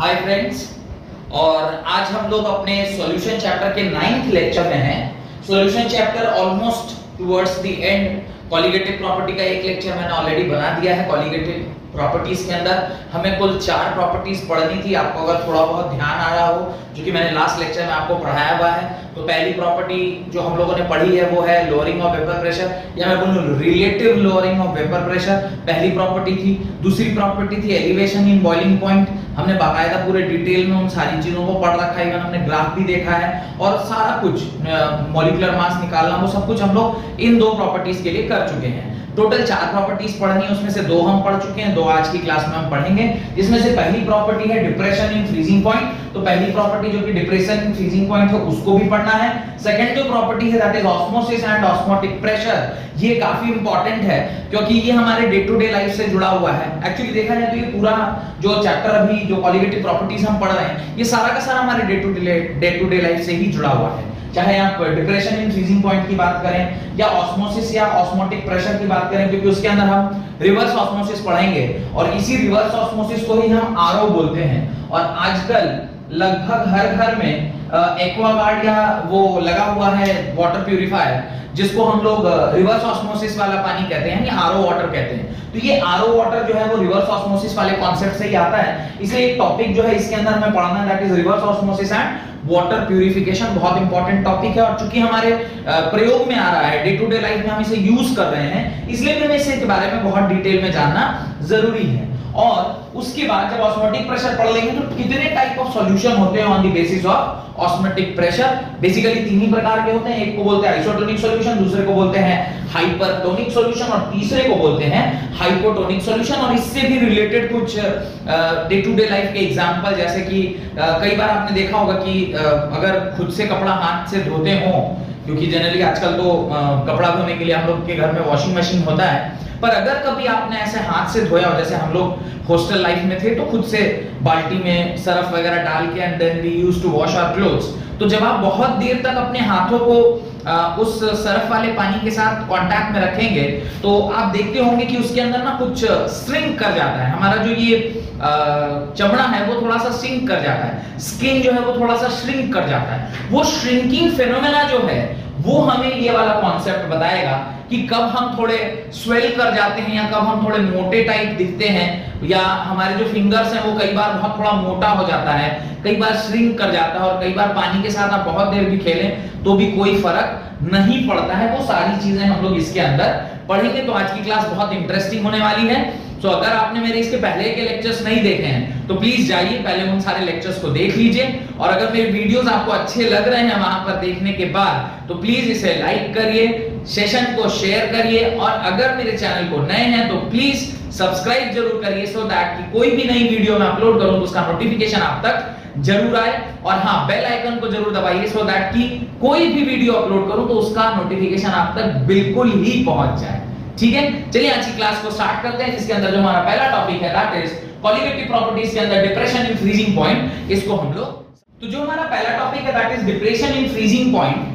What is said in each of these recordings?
Hi friends, और आज हम लोग अपने सॉल्यूशन चैप्टर के 9th लेक्चर में हैं। Solution chapter almost towards the end. Colligative property का एक लेक्चर मैंने ऑलरेडी बना दिया है। कॉलिगेटिव प्रॉपर्टीज के अंदर हमें कुल 4 प्रॉपर्टीज पढ़नी थी। आपको अगर थोड़ा बहुत ध्यान आ रहा हो, जो कि मैंने लास्ट लेक्चर में आपको पढ़ाया हुआ है, तो पहली प्रॉपर्टी जो हम लोगों ने पढ़ी है वो है लोअरिंग ऑफ वेपर प्रेशर, या मैं बोलूं relative lowering of vapour pressure, पहली प्रॉपर्टी थी। दूसरी प्रॉपर्टी थी एलिवेशन इन बॉइलिंग पॉइंट। हमने बाकायदा पूरे डिटेल में उन सारी चीजों को पढ़ रखा है, हमने ग्राफ भी देखा है और सारा कुछ मॉलिक्यूलर मास निकालना, वो सब कुछ हम लोग इन 2 प्रॉपर्टीज के लिए कर चुके हैं। टोटल 4 प्रॉपर्टीज पढ़नी है, उसमें से 2 हम पढ़ चुके हैं, 2 आज की क्लास में हम पढ़ेंगे। जिसमें से पहली प्रॉपर्टी है डिप्रेशन इन फ्रीजिंग पॉइंट। तो पहली प्रॉपर्टी जो कि डिप्रेशन इन फ्रीजिंग पॉइंट है, उसको भी पढ़ना है। सेकंड जो प्रॉपर्टी है that is osmosis and osmotic pressure. ये काफी इंपॉर्टेंट है क्योंकि ये हमारे डे टू डे लाइफ से जुड़ा हुआ है। एक्चुअली देखा जाए तो ये पूरा जो चैप्टर अभी जो कॉलिगेटिव प्रॉपर्टीज हम पढ़ रहे हैं, ये सारा का सारा हमारे डे टू डे लाइफ से ही जुड़ा हुआ है। चाहे आप डिप्रेशन इन फ्रीजिंग पॉइंट की बात करें या ऑस्मोसिस या ऑस्मोटिक प्रेशर की बात करें, क्योंकि उसके अंदर हम रिवर्स ऑस्मोसिस पढ़ेंगे और इसी रिवर्स ऑस्मोसिस को ही हम आरओ बोलते हैं। और आजकल लगभग हर घर में एक्वागार्ड या वो लगा हुआ है वाटर प्यूरिफायर, जिसको हम लोग रिवर्स ऑस्मोसिस वाला पानी कहते हैं, यानी आरओ वाटर कहते हैं। तो ये आरओ वाटर जो है वो रिवर्स ऑस्मोसिस वाले कॉन्सेप्ट से ही आता है, इसलिए एक टॉपिक जो है इसके अंदर हमें पढ़ना है that is reverse osmosis and water purification. बहुत इंपॉर्टेंट टॉपिक है और चूंकि हमारे प्रयोग में आ रहा है, डे टू डे लाइफ में हम इसे यूज कर रहे हैं, इसलिए हमें इसके बारे में बहुत डिटेल में जानना जरूरी है। और उसके बाद जब ऑस्मोटिक प्रेशर पढ़ लेंगे तो कितने टाइप ऑफ सॉल्यूशन होते हैं on the basis of osmotic pressure. Basically 3 ही प्रकार के होते हैं, एक को बोलते हैं आइसोटोनिक सॉल्यूशन, दूसरे को बोलते हैं हाइपरटोनिक सॉल्यूशन और तीसरे को बोलते हैं हाइपोटोनिक सॉल्यूशन। और इससे भी रिलेटेड कुछ डे टू डे लाइफ के एग्जांपल, जैसे कि कई बार आपने देखा होगा कि अगर खुद से कपड़ा हाथ से धोते हो, क्योंकि जनरली आजकल तो कपड़ा धोने के लिए हम लोग के घर में वॉशिंग मशीन होता है, पर अगर कभी आपने ऐसे हाथ से धोया हो, जैसे हम लोग हॉस्टल लाइफ में थे तो खुद से बाल्टी में सरफ वगैरह डाल के and then we used to wash our clothes, तो जब आप बहुत देर तक अपने हाथों को उस सरफ वाले पानी के साथ कांटेक्ट में रखेंगे तो आप देखते होंगे कि उसके अंदर ना कुछ श्रिंक कर जाता है। हमारा जो ये चमड़ा है वो थोड़ा सा श्रिंक कर जाता है, स्किन जो है वो थोड़ा सा श्रिंक कर जाता है। वो श्रिंकिंग फेनोमेना जो है वो हमें ये वाला कॉन्सेप्ट बताएगा कि कब हम थोड़े स्वेल कर जाते हैं या कब हम थोड़े मोटे टाइप दिखते हैं, या हमारे जो फिंगर्स हैं वो कई बार बहुत थोड़ा मोटा हो जाता है, कई बार श्रिंक कर जाता है, और कई बार पानी के साथ आप बहुत देर भी खेलें तो भी कोई फर्क नहीं पड़ता है। वो सारी चीजें हम लोग इसके अंदर पढ़ेंगे। तो आज की क्लास बहुत इंटरेस्टिंग होने वाली है। तो अगर आपने मेरे इसके पहले के लेक्चर्स नहीं देखे हैं तो प्लीज जाइए पहले उन सारे लेक्चर्स को देख लीजिए, और अगर मेरे वीडियोस आपको अच्छे लग रहे हैं वहां पर देखने के बाद तो प्लीज इसे लाइक करिए, सेशन को शेयर करिए, और अगर मेरे चैनल को नए हैं तो प्लीज सब्सक्राइब जरूर करिए, सो दैट कि कोई भी नई वीडियो मैं अपलोड करूं तो उसका नोटिफिकेशन आप तक जरूर आए। और हाँ, बेल आइकन को जरूर दबाइए, सो दैट कि कोई भी वीडियो अपलोड करूं तो उसका नोटिफिकेशन आप तक बिल्कुल ही पहुंच जाए। ठीक है, चलिए आज की क्लास को स्टार्ट करते हैं, जिसके अंदर जो हमारा पहला टॉपिक है दैट इज कॉलिगेटिव प्रॉपर्टीज के अंदर डिप्रेशन इन फ्रीजिंग पॉइंट, इसको हम लोग that is depression in freezing point.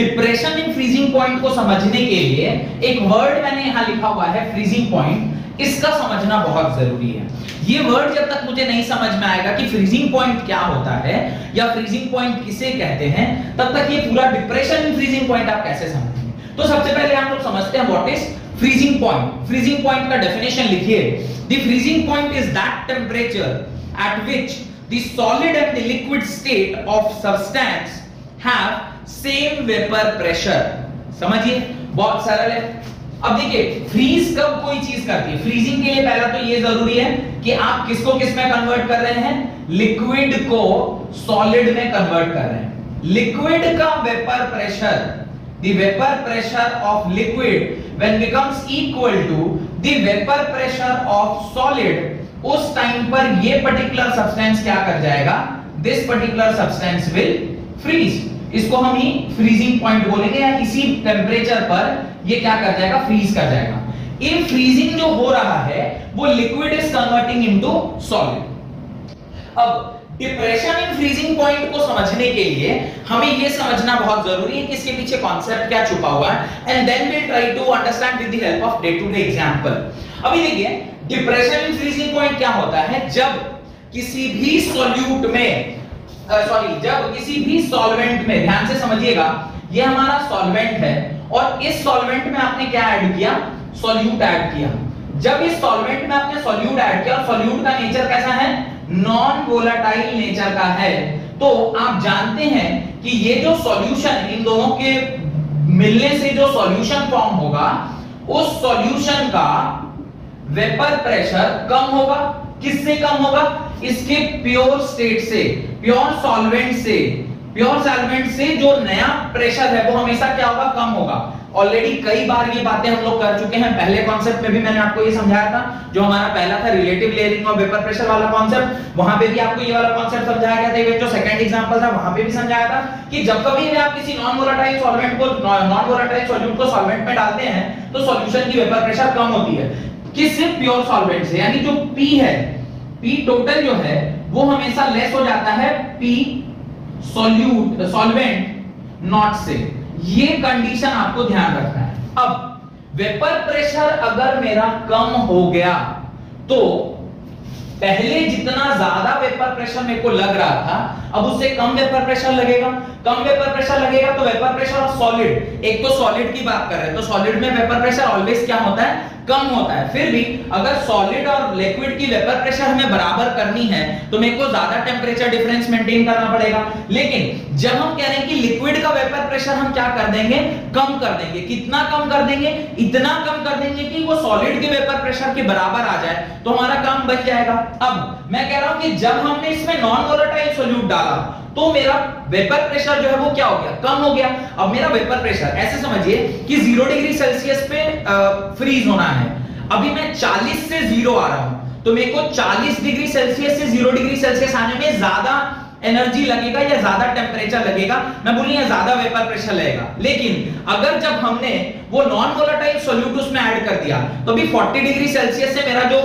Depression in freezing point को समझने के लिए एक वर्ड मैंने यहाँ लिखा हुआ है फ्रीजिंग पॉइंट, इसका समझना बहुत जरूरी है। ये वर्ड जब तक मुझे नहीं समझ में आएगा कि फ्रीजिंग पॉइंट क्या होता है या फ्रीजिंग पॉइंट किसे कहते हैं, तब तक ये पूरा डिप्रेशन इन फ्रीजिंग पॉइंट आप कैसे समझेंगे। तो सबसे पहले हम लोग समझते हैं what is freezing point. Freezing point का डेफिनेशन लिखिए। The freezing point is that temperature at which the solid and the liquid state of substance have same vapor pressure। समझिए, बहुत सरल है। अब देखिए, फ्रीज कब कोई चीज करती है। फ्रीजिंग के लिए पहला तो ये जरूरी है कि आप किसको किस में कन्वर्ट कर रहे हैं, लिक्विड को सॉलिड में कन्वर्ट कर रहे हैं। लिक्विड का vapour pressure, the vapor pressure of liquid when becomes equal to the vapor pressure of solid, उस टाइम पर ये particular substance क्या कर जाएगा, this particular substance will freeze। इसको हम ही freezing point बोलेंगे, या इसी temperature पर ये क्या कर जाएगा, freeze कर जाएगा। ये freezing जो हो रहा है वो liquid is converting into solid। अब डिप्रेशन इन फ्रीजिंग पॉइंट को समझने के लिए हमें यह समझना बहुत जरूरी है कि इसके पीछे कॉन्सेप्ट क्या छुपा हुआ है, and then we try to understand with the help of day to day example. अभी देखिए, डिप्रेशन इन फ्रीजिंग पॉइंट क्या होता है। जब किसी भी सोल्यूट में जब किसी भी सॉल्वेंट में, ध्यान से समझिएगा, ये हमारा सॉल्वेंट है और इस सॉल्वेंट में आपने क्या ऐड किया, सोल्यूट ऐड किया। जब इस सॉल्वेंट में आपने सोल्यूट ऐड किया और सोल्यूट का नेचर कैसा है, नॉन वोलेटाइल नेचर का है, तो आप जानते हैं कि ये जो सॉल्यूशन इन दोनों के मिलने से जो सॉल्यूशन फॉर्म होगा उस सॉल्यूशन का वेपर प्रेशर कम होगा। किससे कम होगा, इसके प्योर स्टेट से, प्योर सॉल्वेंट से, प्योर सॉल्वेंट से जो नया प्रेशर है वो हमेशा क्या होगा, कम होगा। ऑलरेडी कई बार ये बातें हम लोग कर चुके हैं, पहले कॉन्सेप्ट में भी मैंने आपको ये समझाया था, जो हमारा पहला था रिलेटिव लेयरिंग और वेपर प्रेशर वाला कॉन्सेप्ट, वहां पे भी आपको ये वाला कॉन्सेप्ट समझाया गया था। इवन जो सेकंड एग्जांपल था वहां पे भी समझाया था कि जब कभी भी आप किसी नॉन वोलेटाइल सॉल्वेंट को, नॉन वोलेटाइल सॉल्यूट को सॉल्वेंट में डालते हैं तो सॉल्यूशन की वेपर प्रेशर कम होती है। किससे, प्योर सॉल्वेंट से, यानी जो P है, P टोटल जो है वो हमेशा लेस हो जाता है P सॉल्यूट, सॉल्वेंट नॉट से। ये कंडीशन आपको ध्यान रखना है। अब वेपर प्रेशर अगर मेरा कम हो गया तो पहले जितना ज्यादा वेपर प्रेशर मेरे को लग रहा था अब उससे कम वेपर प्रेशर लगेगा। कम वेपर प्रेशर लगेगा तो वेपर प्रेशर ऑफ सॉलिड, एक तो सॉलिड की बात कर रहे हैं तो सॉलिड में वेपर प्रेशर ऑलवेज क्या होता है, कम होता है। फिर भी अगर सॉलिड और लिक्विड की वेपर प्रेशर हमें बराबर करनी है तो मेरे को ज्यादा टेम्परेचर डिफरेंस मेंटेन करना पड़ेगा। लेकिन जब हम कह रहे हैं कि लिक्विड का वेपर प्रेशर हम क्या कर देंगे, कम कर देंगे। कितना कम कर देंगे, इतना कम कर देंगे कि वो सॉलिड के वेपर प्रेशर के बराबर आ जाए तो हमारा काम बच जाएगा। अब मैं कह रहा हूं कि जब हमने इसमें नॉन वोलेटाइल सॉल्यूट डाला तो मेरा वेपर प्रेशर जो है वो क्या हो गया, कम हो गया। अब मेरा वेपर प्रेशर ऐसे समझिए कि 0 डिग्री सेल्सियस पे फ्रीज होना है। अभी मैं 40 से 0 आ रहा हूं तो मेरे को 40 डिग्री सेल्सियस से 0 डिग्री सेल्सियस आने में ज्यादा एनर्जी लगेगा या ज्यादा टेम्परेचर लगेगा, मैं बोलूंगा ज्यादा वेपर प्रेशर लगेगा। लेकिन अगर जब हमने वो नॉन वोलेटाइल सॉल्यूट उसमें ऐड कर दिया तो अभी 40 डिग्री सेल्सियस से मेरा जो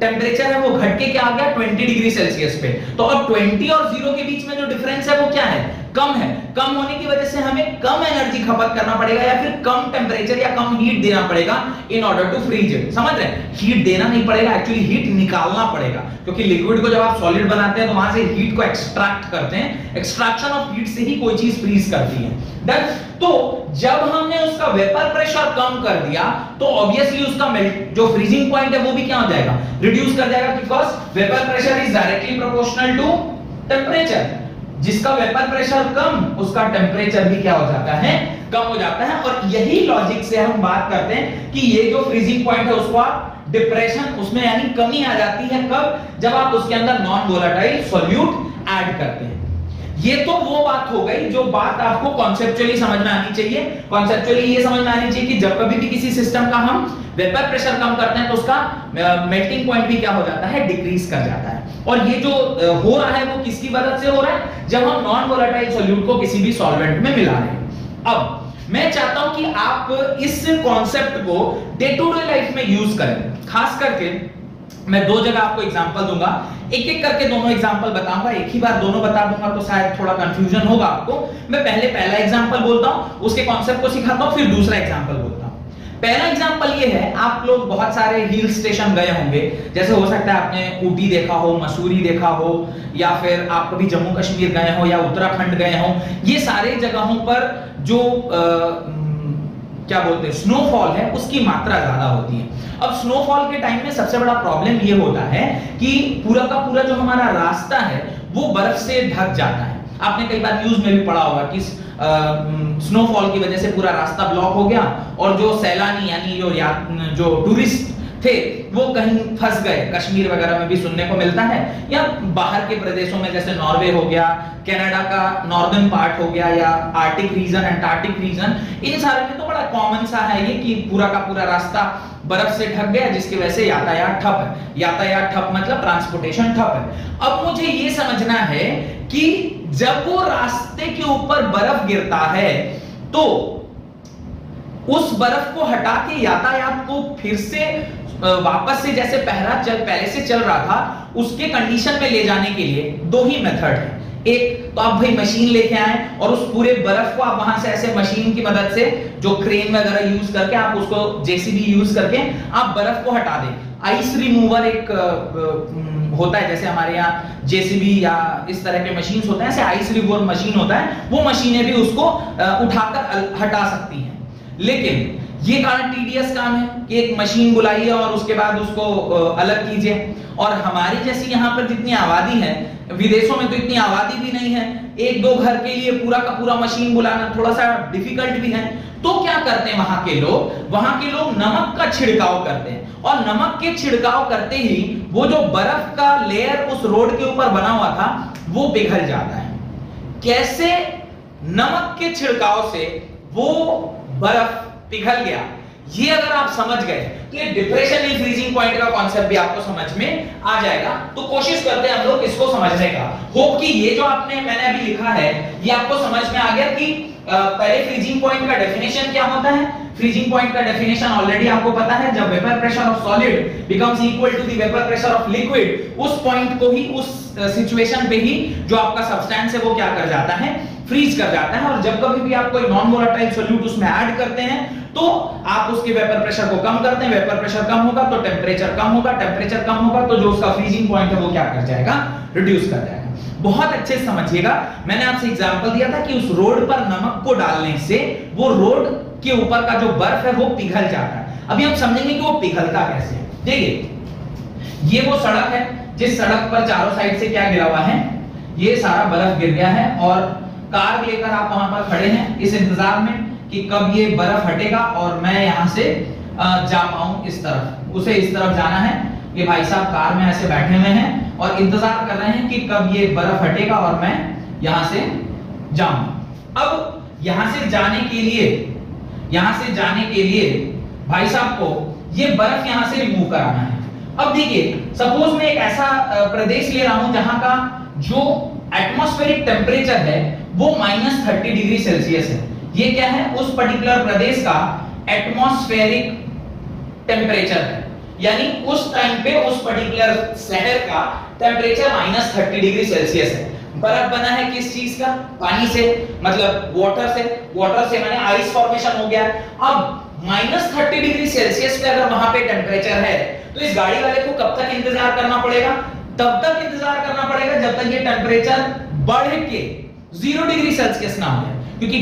टेम्परेचर है वो घट के क्या आ गया, 20 डिग्री सेल्सियस पे। तो अब 20 और 0 के बीच में जो डिफरेंस है वो क्या है, कम है। कम होने की वजह से हमें कम एनर्जी खपत करना पड़ेगा या फिर कम टेम्परेचर या कम हीट देना पड़ेगा in order to freeze it. समझ रहे हैं, हीट देना नहीं पड़ेगा, एक्चुअली हीट निकालना पड़ेगा, क्योंकि लिक्विड को जब आप सॉलिड बनाते हैं तो वहां से हीट को एक्सट्रैक्ट करते हैं, एक्सट्रैक्शन ऑफ हीट से ही कोई चीज फ्रीज करती है। तो जब हमने उसका वेपर प्रेशर कम कर दिया तो ऑब्वियसली उसका जो फ्रीजिंग पॉइंट है वो भी क्या हो जाएगा, रिड्यूस कर जाएगा, because vapour pressure is directly proportional to temperature. जिसका वेपर प्रेशर कम उसका टेम्परेचर भी क्या हो जाता है, कम हो जाता है। और यही लॉजिक से हम बात करते हैं कि ये जो फ्रीजिंग पॉइंट है उसको आप डिप्रेशन, उसमें यानी कमी आ जाती है कब, जब आप उसके अंदर नॉन वोलेटाइल सॉल्यूट ऐड करते हैं। ये तो वो बात हो गई जो बात आपको कॉन्सेप्चुअली समझ में आनी चाहिए। कॉन्सेप्चुअली ये समझ में आनी चाहिए कि जब कभी भी किसी सिस्टम का हम वेपर प्रेशर कम करते हैं तो उसका मेल्टिंग पॉइंट भी क्या हो जाता है, डिक्रीज कर जाता है। और ये जो हो रहा है वो किसकी वजह से हो रहा है, जब हम नॉन वोलेटाइल सॉल्यूट को किसी भी सॉल्वेंट में मिला रहे हैं। अब मैं चाहता हूं कि आप इस कॉन्सेप्ट को डे टू डे लाइफ में यूज करें। खास करके मैं दो जगह आपको एग्जांपल दूंगा, एक एक करके दोनों एग्जांपल बताऊंगा, एक ही बार दोनों बता दूंगा तो शायद थोड़ा कंफ्यूजन होगा आपको। मैं पहला एग्जांपल बोलता हूं, उसके कॉन्सेप्ट को सिखाता हूं, फिर दूसरा एग्जांपल बोलता हूं। पहला एग्जांपल ये है, आप लोग बहुत सारे हिल स्टेशन गए होंगे, जैसे हो सकता है आपने ऊटी देखा हो, मसूरी देखा हो, या फिर आप कभी जम्मू कश्मीर गए हो या उत्तराखंड गए हो। ये सारे जगहों पर जो क्या बोलते हैं, स्नोफॉल है, उसकी मात्रा ज्यादा होती है। अब स्नोफॉल के टाइम में सबसे बड़ा प्रॉब्लम ये होता है कि पूरा का पूरा जो हमारा रास्ता है वो बर्फ से ढक जाता है। आपने कई बार न्यूज में भी पढ़ा होगा कि स्नोफॉल की वजह से पूरा रास्ता ब्लॉक हो गया और जो सैलानी यानी जो टूरिस्ट थे वो कहीं फंस गए। कश्मीर वगैरह में भी सुनने को मिलता है, या बाहर के प्रदेशों में जैसे नॉर्वे हो गया, कनाडा का नॉर्दर्न पार्ट हो गया, या आर्टिक रीजन, अंटार्कटिक रीजन, इन सारे में तो बड़ा कॉमन सा है ये कि पूरा का पूरा रास्ता बर्फ से ढक गया, जिसकी वजह से यातायात ठप है। यातायात ठप मतलब ट्रांसपोर्टेशन ठप है। अब मुझे ये समझना है कि जब वो रास्ते के ऊपर बर्फ गिरता है तो उस बर्फ को हटा के यातायात को फिर से वापस से जैसे पहले से चल रहा था उसके कंडीशन में ले जाने के लिए दो ही मेथड है। एक तो आप भाई मशीन लेके आए और उस पूरे बर्फ को आप वहां से ऐसे मशीन की मदद से, जो क्रेन वगैरह यूज करके, आप उसको जेसीबी यूज करके आप बर्फ को हटा दें। आइस रिमूवर एक होता है, जैसे हमारे यहाँ जेसीबी या इस तरह के मशीन होते हैं, ऐसे आइस रिमूवर मशीन होता है, वो मशीनें भी उसको उठाकर हटा सकती हैं। लेकिन ये काफी टीडियस काम है कि एक मशीन बुलाइए और उसके बाद उसको अलग कीजिए। और हमारी जैसी यहाँ पर जितनी आबादी है, विदेशों में तो इतनी आबादी भी नहीं है, एक दो घर के लिए पूरा का पूरा मशीन बुलाना थोड़ा सा डिफिकल्ट भी है। तो क्या करते हैं वहां के लोग नमक का छिड़काव करते हैं, और नमक के छिड़काव करते ही वो जो बर्फ का लेयर उस रोड के ऊपर बना हुआ था वो पिघल जाता है। कैसे? नमक के छिड़काव से वो बर्फ पिघल गया। ये अगर आप समझ गए तो ये डिप्रेशन इन फ्रीजिंग पॉइंट का कॉन्सेप्ट भी आपको समझ में आ जाएगा। तो कोशिश करते हैं हम लोग इसको समझने का। होप कि ये जो मैंने अभी लिखा है ये आपको समझ में आ गया कि पहले फ्रीजिंग पॉइंट का डेफिनेशन क्या होता है। फ्रीजिंग पॉइंट का डेफिनेशन ऑलरेडी आपको पता है, जब vapour pressure of solid becomes equal to the vapour pressure of liquid, उस पॉइंट को ही, उस सिचुएशन पे ही जो आपका सब्सटेंस है वो क्या कर जाता है, फ्रीज कर जाता है। और जब कभी भी आप कोई नॉन वोलेटाइल सॉल्यूट उसमें ऐड करते हैं तो आप उसके वेपर प्रेशर को कम करते हैं, वेपर प्रेशर कम होगा तो टेम्परेचर कम होगा, टेम्परेचर कम होगा तो जो उसका फ्रीजिंग पॉइंट है वो क्या कर जाएगा, रिड्यूस कर जाएगा। बहुत अच्छे से समझिएगा, मैंने आपसे एग्जांपल दिया था कि उस रोड पर नमक को डालने से वो रोड के ऊपर का जो बर्फ है वो पिघल जाता है। अभी हम समझेंगे कि वो पिघलता कैसे। देखिए, ये वो सड़क है जिस सड़क पर चारों साइड से क्या गिरा हुआ है, ये सारा बर्फ गिर गया है। और कार लेकर आप वहां पर खड़े हैं इस इंतजार में कि कब ये बर्फ हटेगा और मैं यहाँ से जा पाऊं इस तरफ। उसे इस तरफ जाना है, ये भाई साहब कार में ऐसे बैठे हुए हैं और इंतजार कर रहे हैं कि कब ये बर्फ हटेगा और मैं यहाँ से जाऊं। अब यहाँ से जाने के लिए भाई साहब को ये बर्फ यहाँ से रिमूव कराना है। अब देखिए, सपोज मैं एक ऐसा प्रदेश ले रहा हूं जहां का जो एटमॉस्फेरिक टेम्परेचर है वो -30 डिग्री सेल्सियस है। ये क्या है, उस पर्टिकुलर प्रदेश का एटमॉस्फेरिक टेम्परेचर है, यानी उस टाइम पे उस पर्टिकुलर शहर का टेम्परेचर -30 डिग्री सेल्सियस है। बर्फ बना है किस चीज का, पानी से, मतलब वाटर से माने आइस फॉर्मेशन हो गया। अब -30 डिग्री सेल्सियस पे अगर वहां पे टेम्परेचर है तो इस गाड़ी वाले को कब तक इंतजार करना पड़ेगा, तब तक इंतजार करना पड़ेगा जब तक ये टेम्परेचर बढ़ के 0 डिग्री सेल्सियस ना हो, क्योंकि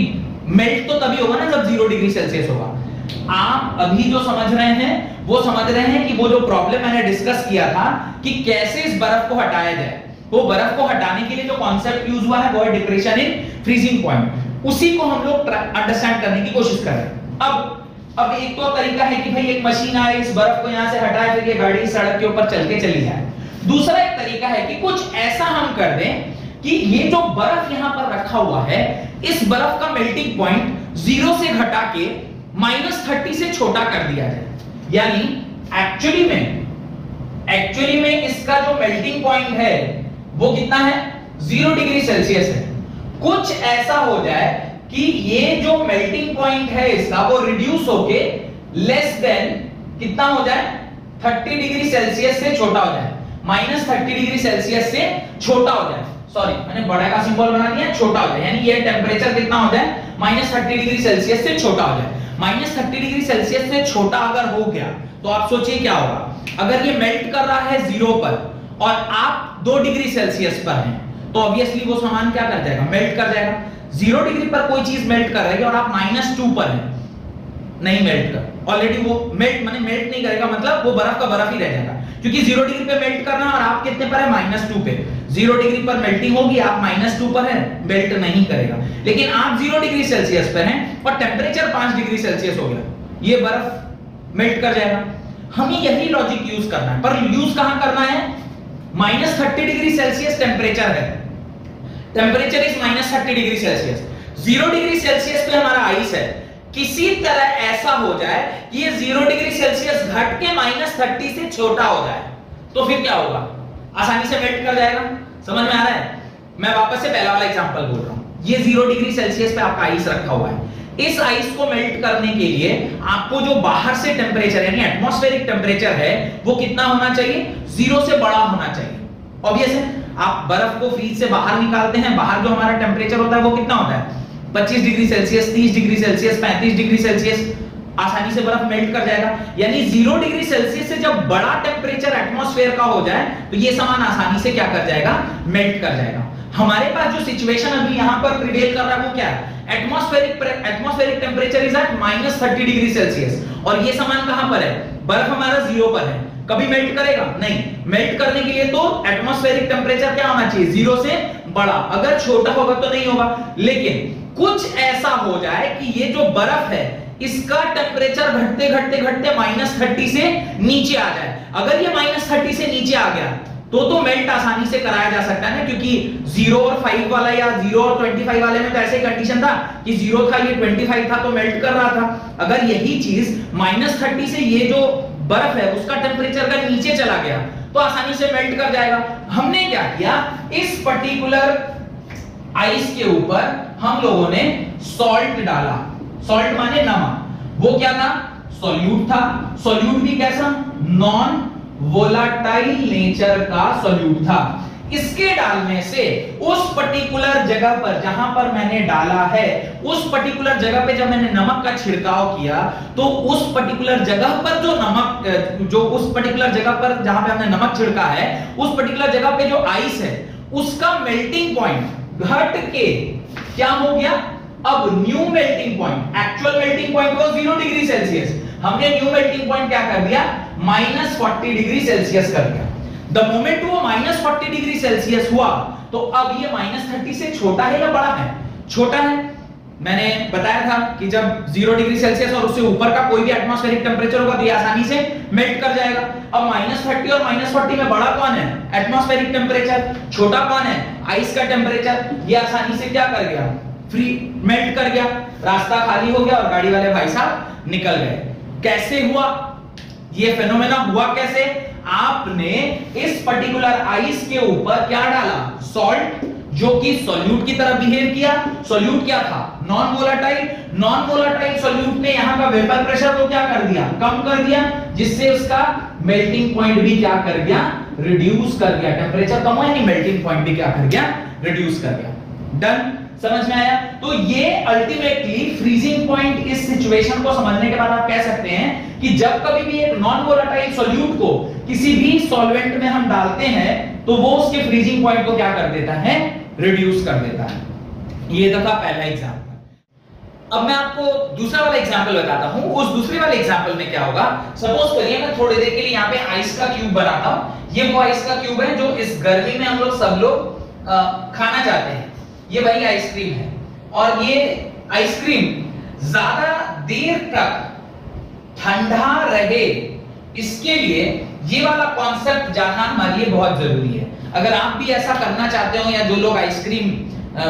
मेल्ट तो तभी होगा ना जब 0 डिग्री सेल्सियस होगा। आप अभी जो समझ रहे हैं वो समझ रहे हैं कि वो जो प्रॉब्लम मैंने डिस्कस किया था कि कैसे इस बर्फ को हटाया जाए, वो बर्फ को हटाने के लिए जो कॉन्सेप्ट यूज हुआ है वो है डिप्रेशन इन फ्रीजिंग पॉइंट। उसी को हम लोग अंडरस्टैंड करने की कोशिश कर रहे हैं। अब एक तो तरीका है कि भाई एक मशीन आए, इस बर्फ को यहां से हटाए, फिर ये गाड़ी सड़क के ऊपर चल के चली जाए। दूसरा एक तरीका है कि कुछ ऐसा हम कर दें कि ये जो बर्फ यहां पर रखा हुआ है, इस बर्फ का मेल्टिंग पॉइंट 0 से घटा के -30 से छोटा कर दिया जाए। यानी एक्चुअली में इसका जो मेल्टिंग पॉइंट है वो कितना है, 0 डिग्री सेल्सियस है। कुछ ऐसा हो जाए कि ये जो मेल्टिंग पॉइंट है इसका वो रिड्यूस होके लेस देन कितना हो जाए, 30 डिग्री सेल्सियस से छोटा हो जाए, -30 डिग्री सेल्सियस से छोटा हो जाए। सॉरी, मैंने बड़ा का सिंबल बना दिया, छोटा हो जाए, यानी ये टेम्परेचर कितना हो जाए, -30 डिग्री सेल्सियस से छोटा हो जाए। -30 डिग्री सेल्सियस से छोटा अगर हो गया तो आप सोचिए क्या होगा, अगर ये मेल्ट कर रहा है 0 पर और आप 2 डिग्री सेल्सियस पर हैं तो ऑब्वियसली वो सामान क्या कर जाएगा, मेल्ट कर जाएगा। 0 डिग्री पर कोई चीज मेल्ट कर रही है और आप -2 पर हैं, नहीं मेल्ट कर, ऑलरेडी वो मेल्ट नहीं करेगा, मतलब वो बर्फ का बर्फ ही रह जाएगा, क्योंकि 0 डिग्री पे मेल्ट करना और आप कितने पर है, -2 पे। 0 डिग्री पर मेल्टिंग होगी, आप -2 पर है, मेल्ट नहीं करेगा। लेकिन आप 0 डिग्री सेल्सियस पर हैं और टेम्परेचर 5 डिग्री सेल्सियस हो गया, ये बर्फ मेल्ट कर जाएगा। हमें यही लॉजिक यूज करना है, पर यूज कहां करना है, -30 डिग्री सेल्सियस टेम्परेचर है, temperature is -30 degree Celsius, 0 degree Celsius पे हमारा आइस है। किसी तरह ऐसा हो जाए कि ये 0 डिग्री सेल्सियस घट के -30 से छोटा हो जाए तो फिर क्या होगा, आसानी से मेल्ट कर जाएगा। समझ में आ रहा है? मैं वापस से पहला वाला एग्जांपल बोल रहा हूं। ये 0 डिग्री सेल्सियस पे आपका आइस रखा हुआ है, इस आइस को मेल्ट करने के लिए आपको जो बाहर से टेम्परेचर यानी एटमॉस्फेरिक टेम्परेचर है वो कितना होना चाहिए, 0 से बड़ा होना चाहिए। ऑब्वियस है, आप बर्फ को फ्रीज से बाहर निकालते हैं, बाहर जो हमारा टेम्परेचर होता है वो कितना होता है, 25 degree Celsius, 30 degree Celsius, 35 degree Celsius, आसानी से बर्फ मेल्ट कर जाएगा। यानी 0 डिग्री सेल्सियस से जब बड़ा टेम्परेचर एटमॉस्फेयर का हो जाए तो ये सामान आसानी से क्या कर जाएगा, मेल्ट कर जाएगा। हमारे पास जो सिचुएशन अभी यहां पर प्रिवेल कर रहा है वो क्या है, atmospheric temperature is at -30 degree Celsius और ये सामान कहां पर है, बर्फ हमारा 0 पर है, कभी मेल्ट करेगा नहीं। मेल्ट करने के लिए तो एटमॉस्फेरिक टेम्परेचर क्या होना चाहिए, 0 से बड़ा, अगर छोटा होगा तो नहीं होगा। लेकिन कुछ ऐसा हो जाए कि ये जो बर्फ है इसका टेम्परेचर घटते घटते घटते -30 से नीचे आ जाए। अगर ये -30 से नीचे आ गया तो मेल्ट आसानी से कराया जा सकता है, क्योंकि 0 और 5 वाला या 0 और 25 वाले में तो ऐसे कंडीशन था कि 0 था ये 25 था तो मेल्ट कर रहा था। अगर यही चीज -30 से ये जो बर्फ है उसका टेम्परेचर का नीचे चला गया तो आसानी से मेल्ट कर जाएगा। हमने क्या किया, इस पर्टिकुलर आइस के ऊपर हम लोगों ने सॉल्ट डाला, सॉल्ट माने नमक। वो क्या था, सॉल्यूट था। सॉल्यूट भी कैसा, नॉन वोलाटाइल नेचर का सॉल्यूट था। इसके डालने से उस पर्टिकुलर जगह पर जहां पर मैंने डाला है, उस पर्टिकुलर जगह पे जब मैंने नमक का छिड़काव किया तो उस पर्टिकुलर जगह पर जो नमक, जो उस पर्टिकुलर जगह पर जहां पे हमने नमक छिड़का है, उस पर्टिकुलर जगह पे जो आइस है उसका मेल्टिंग पॉइंट घट के क्या हो गया, अब new melting point, actual melting point वो 0 डिग्री सेल्सियस, हमने न्यू मेल्टिंग पॉइंट क्या कर दिया, -40 डिग्री सेल्सियस कर दिया। द मोमेंट वो -40 डिग्री सेल्सियस हुआ तो अब ये -30 से छोटा है या बड़ा है, छोटा है। मैंने बताया था कि जब 0 डिग्री सेल्सियस और उससे ऊपर का कोई भी एटमॉस्फेरिक टेम्परेचर होगा तो ये आसानी से मेल्ट कर जाएगा। अब -30 और -40 में बड़ा कौन है, एटमॉस्फेरिक टेम्परेचर, छोटा कौन है, आइस का टेम्परेचर। ये आसानी से क्या कर गया, फ्री मेल्ट कर गया। रास्ता खाली हो गया और गाड़ी वाले भाई साहब निकल गए। कैसे हुआ ये फेनोमेना, हुआ कैसे, आपने इस पर्टिकुलर आइस के ऊपर क्या डाला, सॉल्ट, जो कि सॉल्यूट की तरह बिहेव किया। सॉल्यूट क्या था, non volatile. Non volatile solute ने यहां का वेपर प्रेशर को क्या कर दिया, कम कर दिया, जिससे उसका मेल्टिंग पॉइंट भी क्या कर गया, रिड्यूस कर गया। टेम्परेचर कम हुआ, मेल्टिंग पॉइंट भी क्या कर गया, रिड्यूस कर गया। डन, समझ में आया। तो ये अल्टीमेटली फ्रीजिंग पॉइंट, इस सिचुएशन को समझने के बाद आप कह सकते हैं कि जब कभी भी एक नॉन वोलेटाइल सॉल्यूट को किसी भी सॉल्वेंट में हम डालते हैं तो वो उसके फ्रीजिंग पॉइंट को क्या कर देता है, रिड्यूस कर देता है। ये था पहला एग्जांपल। अब मैं आपको दूसरा वाला एग्जांपल बताता हूं। उस दूसरे वाले एग्जांपल में क्या होगा, सपोज करिए मैं थोड़ी देर के लिए यहाँ पे आइस का क्यूब बनाता हूं। ये वो आइस का क्यूब है जो इस गर्मी में हम लोग सब लोग खाना चाहते हैं। ये भाई आइसक्रीम है और ये आइसक्रीम ज्यादा देर तक ठंडा रहे, इसके लिए ये वाला कॉन्सेप्ट जानना हमारे लिए बहुत जरूरी है। अगर आप भी ऐसा करना चाहते हो या जो लोग आइसक्रीम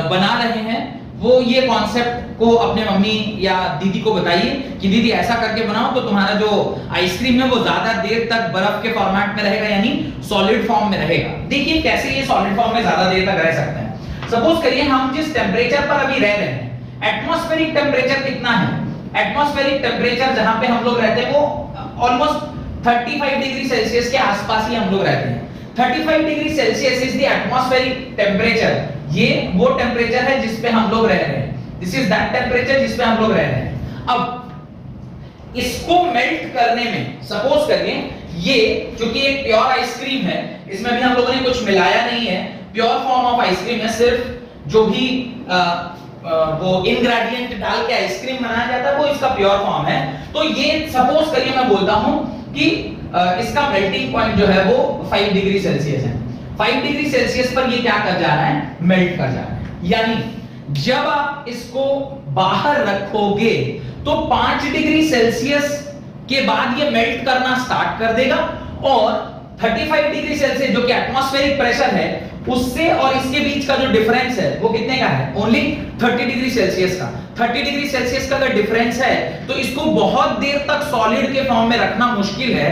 बना रहे हैं वो ये कॉन्सेप्ट को अपने मम्मी या दीदी को बताइए कि दीदी ऐसा करके बनाओ तो तुम्हारा जो आइसक्रीम है वो ज्यादा देर तक बर्फ के फॉर्मेट में रहेगा, यानी सॉलिड फॉर्म में रहेगा। देखिए कैसे ये सॉलिड फॉर्म में ज्यादा देर तक रह सकता है। सपोज करिए हम जिस टेम्परेचर पर अभी रह रहे हैं, एटमॉस्फेरिक टेम्परेचर कितना है, एटमॉस्फेरिक टेम्परेचर जहां पे हम लोग रहते हैं वो ऑलमोस्ट 35 डिग्री सेल्सियस के आसपास ही हम लोग रहते हैं। 35 degree Celsius is the atmospheric temperature. ये वो टेम्परेचर है जिस पे हम लोग रह रहे हैं, दिस इज दैट टेम्परेचर जिस पे हम लोग रह रहे हैं। अब इसको मेल्ट करने में सपोज करिए ये क्योंकि एक प्योर आइसक्रीम है, इसमें भी हम लोगों ने कुछ मिलाया नहीं है, प्योर फॉर्म ऑफ आइसक्रीम है, सिर्फ जो भी वो इंग्रेडिएंट डाल के आइसक्रीम बनाया जाता है वो इसका प्योर फॉर्म है। तो ये सपोज करिए मैं बोलता हूं कि इसका मेल्टिंग पॉइंट जो है वो 5 डिग्री सेल्सियस है। 5 डिग्री सेल्सियस पर ये क्या कर जा रहा है, मेल्ट कर जा रहा है। यानी जब आप इसको बाहर रखोगे तो 5 डिग्री सेल्सियस के बाद ये मेल्ट करना स्टार्ट कर देगा और 35 डिग्री सेल्सियस जो कि एटमॉस्फेरिक प्रेशर है उससे और इसके बीच का जो डिफरेंस है वो कितने का है, ओनली 30 डिग्री सेल्सियस का। 30 डिग्री सेल्सियस का अगर डिफरेंस है तो इसको बहुत देर तक सॉलिड के फॉर्म में रखना मुश्किल है।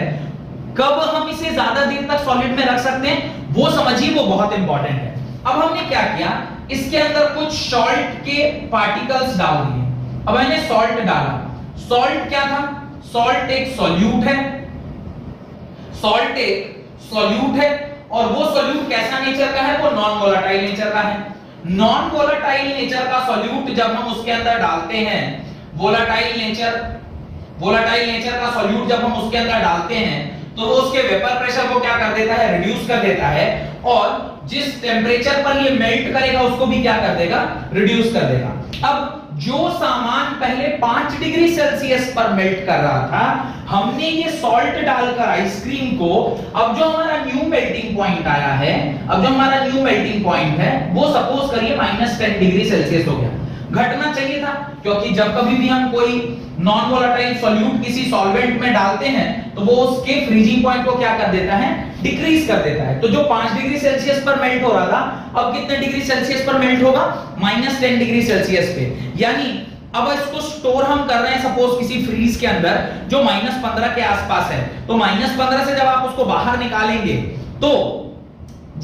कब हम इसे ज्यादा देर तक सॉलिड में रख सकते हैं वो समझिए, वो बहुत इंपॉर्टेंट है। अब हमने क्या किया, इसके अंदर कुछ सॉल्ट के पार्टिकल्स डाल दिए। अब मैंने सॉल्ट डाला। सॉल्ट क्या था, सॉल्ट एक सॉल्यूट है, सॉल्ट एक सॉल्यूट है और वो सॉल्यूट कैसा नेचर का है, वो नॉन वोलेटाइल नेचर का है। नॉन वोलेटाइल नेचर का सॉल्यूट जब हम उसके अंदर डालते हैं, वोलेटाइल नेचर वोलेटाइल नेचर का सॉल्यूट जब हम उसके अंदर डालते हैं तो वो उसके वेपर प्रेशर को क्या कर देता है, रिड्यूस कर देता है, और जिस टेम्परेचर पर ये मेल्ट करेगा उसको भी क्या कर देगा, रिड्यूस कर देगा। अब जो सामान पहले 5 डिग्री सेल्सियस पर मेल्ट कर रहा था, हमने ये सॉल्ट डालकर आइसक्रीम को, अब जो हमारा न्यू मेल्टिंग पॉइंट आया है, अब जो हमारा न्यू मेल्टिंग पॉइंट है वो सपोज करिए -10 डिग्री सेल्सियस हो गया। घटना चाहिए था, क्योंकि जब कभी भी हम कोई नॉन वोलेटाइल सॉल्यूट किसी सॉल्वेंट में डालते हैं तो वो उसके फ्रीजिंग पॉइंट को क्या कर देता है, डिक्रीज कर देता है। तो जो 5 डिग्री सेल्सियस पर मेल्ट हो रहा था अब कितने डिग्री सेल्सियस पर मेल्ट होगा, -10 डिग्री सेल्सियस पे। यानी अब इसको स्टोर हम कर रहे हैं सपोज किसी फ्रीज के अंदर जो -15 के आसपास है, तो -15 से जब आप उसको बाहर निकालेंगे, तो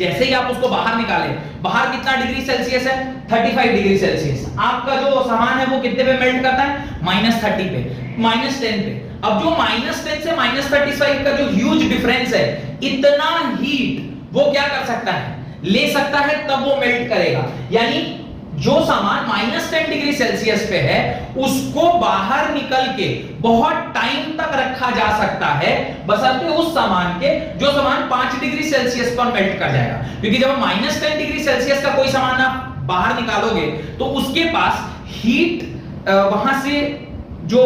जैसे ही आप उसको बाहर निकाले, बाहर कितना डिग्री सेल्सियस है, 35 डिग्री सेल्सियस। आपका जो सामान है वो कितने पे मेल्ट करता है, -30 पे, -10 पे। अब जो -10 से -35 का जो ह्यूज डिफरेंस है, इतना हीट वो क्या कर सकता है, ले सकता है, तब वो मेल्ट करेगा। यानी जो सामान -10 डिग्री सेल्सियस पे है उसको बाहर निकल के बहुत टाइम तक रखा जा सकता है, बशर्ते उस सामान के जो सामान 5 डिग्री सेल्सियस पर मेल्ट कर जाएगा। क्योंकि जब -10 डिग्री सेल्सियस का कोई सामान आप बाहर निकालोगे तो उसके पास हीट वहां से जो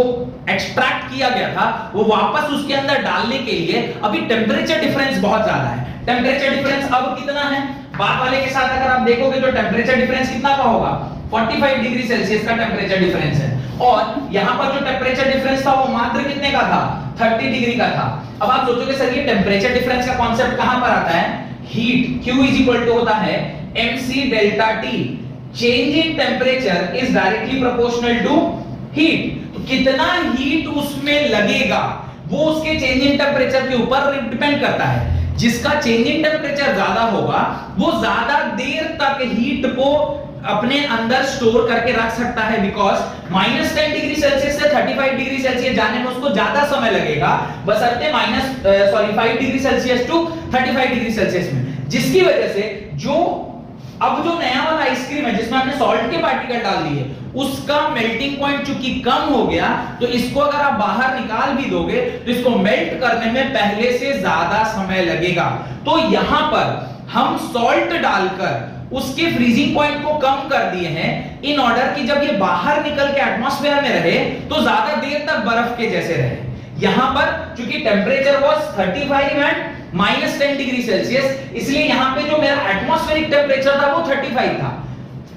एक्सट्रैक्ट किया गया था वो वापस उसके अंदर डालने के लिए अभी टेम्परेचर डिफरेंस बहुत ज्यादा है। टेम्परेचर डिफरेंस अब कितना है, बात वाले के साथ अगर आप देखोगे तो टेम्परेचर डिफरेंस कितना का होगा, 45 डिग्री सेल्सियस का टेम्परेचर डिफरेंस है। और यहां पर जो टेम्परेचर डिफरेंस था वो मात्र कितने का था, 30 डिग्री का था। अब आप सोचोगे सर ये टेम्परेचर डिफरेंस का कॉन्सेप्ट कहां पर आता है, हीट Q = होता है mc delta T, change in temperature is directly proportional to heat. तो कितना हीट उसमें लगेगा वो उसके चेंज इन टेम्परेचर के ऊपर डिपेंड करता है। जिसका चेंज इन टेम्परेचर ज्यादा होगा वो ज्यादा देर तक हीट को अपने अंदर स्टोर करके रख सकता है, बिकॉज -10 डिग्री सेल्सियस से 35 डिग्री सेल्सियस जाने में उसको ज्यादा समय लगेगा, बशर्ते 5 degree Celsius to 35 degree Celsius में। जिसकी वजह से जो अब जो नया वाला आइसक्रीम है जिसमें हमने सॉल्ट के पार्टिकल डाल दिए, उसका मेल्टिंग पॉइंट चूंकि कम हो गया, तो इसको अगर आप बाहर निकाल भी दोगे तो इसको मेल्ट करने में पहले से ज्यादा समय लगेगा। तो यहां पर हम सॉल्ट डालकर उसके फ्रीजिंग पॉइंट को कम कर दिए हैं, इन ऑर्डर कि जब ये बाहर निकल के एटमॉस्फेयर में रहे तो ज्यादा देर तक बर्फ के जैसे रहे। यहां पर चूंकि temperature was 35 and -10 degree Celsius, इसलिए यहां पे जो मेरा एटमॉस्फेरिक टेम्परेचर था वो 35 था।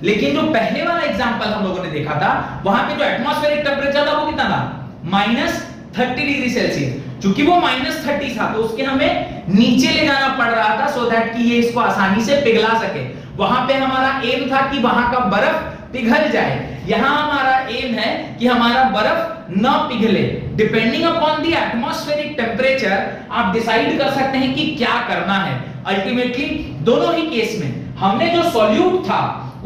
लेकिन जो पहले वाला एग्जांपल हम लोगों ने देखा था वहां पे जो एटमॉस्फेरिक टेम्परेचर था वो कितना था, -30 डिग्री सेल्सियस। क्योंकि वो -30 था तो उसके हमें नीचे ले जाना पड़ रहा था सो दैट कि ये इसको आसानी से पिघला सके। वहां पे हमारा एम था कि वहां का बर्फ पिघल जाए, यहां हमारा एम है कि हमारा बर्फ ना पिघले। Depending upon the atmospheric temperature आप डिसाइड कर सकते हैं कि क्या करना है। अल्टीमेटली दोनों ही केस में हमने जो सॉल्यूट था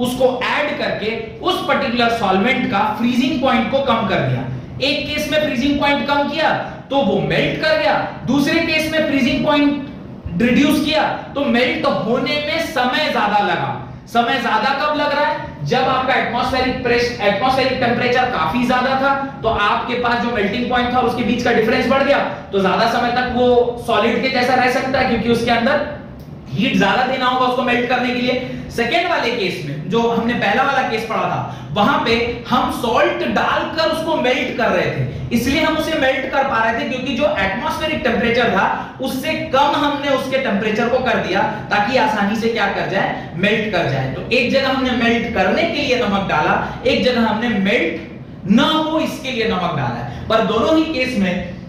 उसको ऐड करके उस पर्टिकुलर सॉल्वेंट का फ्रीजिंग पॉइंट को कम कर दिया। एक केस में फ्रीजिंग पॉइंट कम किया तो वो मेल्ट कर गया, दूसरे केस में फ्रीजिंग पॉइंट रिड्यूस किया तो मेल्ट होने में समय ज्यादा लगा। समय ज्यादा कब लग रहा है, जब आपका एटमॉस्फेरिक टेम्परेचर काफी ज्यादा था तो आपके पास जो मेल्टिंग पॉइंट था उसके बीच का डिफरेंस बढ़ गया, तो ज्यादा समय तक वो सॉलिड के जैसा रह सकता है क्योंकि उसके अंदर हीट ज्यादा देना होगा उसको मेल्ट करने के लिए। सेकेंड वाले केस में जो हमने पहला वाला केस पढ़ा था वहां पे हम सॉल्ट डालकर उसको मेल्ट कर रहे थे, इसलिए हम उसे मेल्ट कर पा रहे थे क्योंकि जो एटमॉस्फेरिक टेम्परेचर था उससे कम हमने उसके टेम्परेचर को कर दिया ताकि आसानी से क्या कर जाए, मेल्ट कर जाए। तो एक जगह हमने मेल्ट करने के लिए नमक डाला, एक जगह हमने मेल्ट ना हो इसके लिए नमक डाला है, पर दोनों ही केस में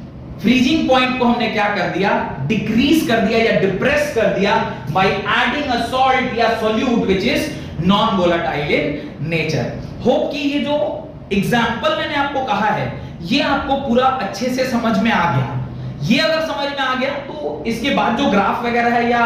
फ्रीजिंग पॉइंट को हमने क्या कर दिया, डिक्रीज कर दिया या डिप्रेस कर दिया बाय एडिंग अ सॉल्ट या solute which is non volatile in nature. Hope कि ये जो एग्जांपल मैंने आपको कहा है ये आपको पूरा अच्छे से समझ में आ गया। ये अगर समझ में आ गया तो इसके बाद जो ग्राफ वगैरह है या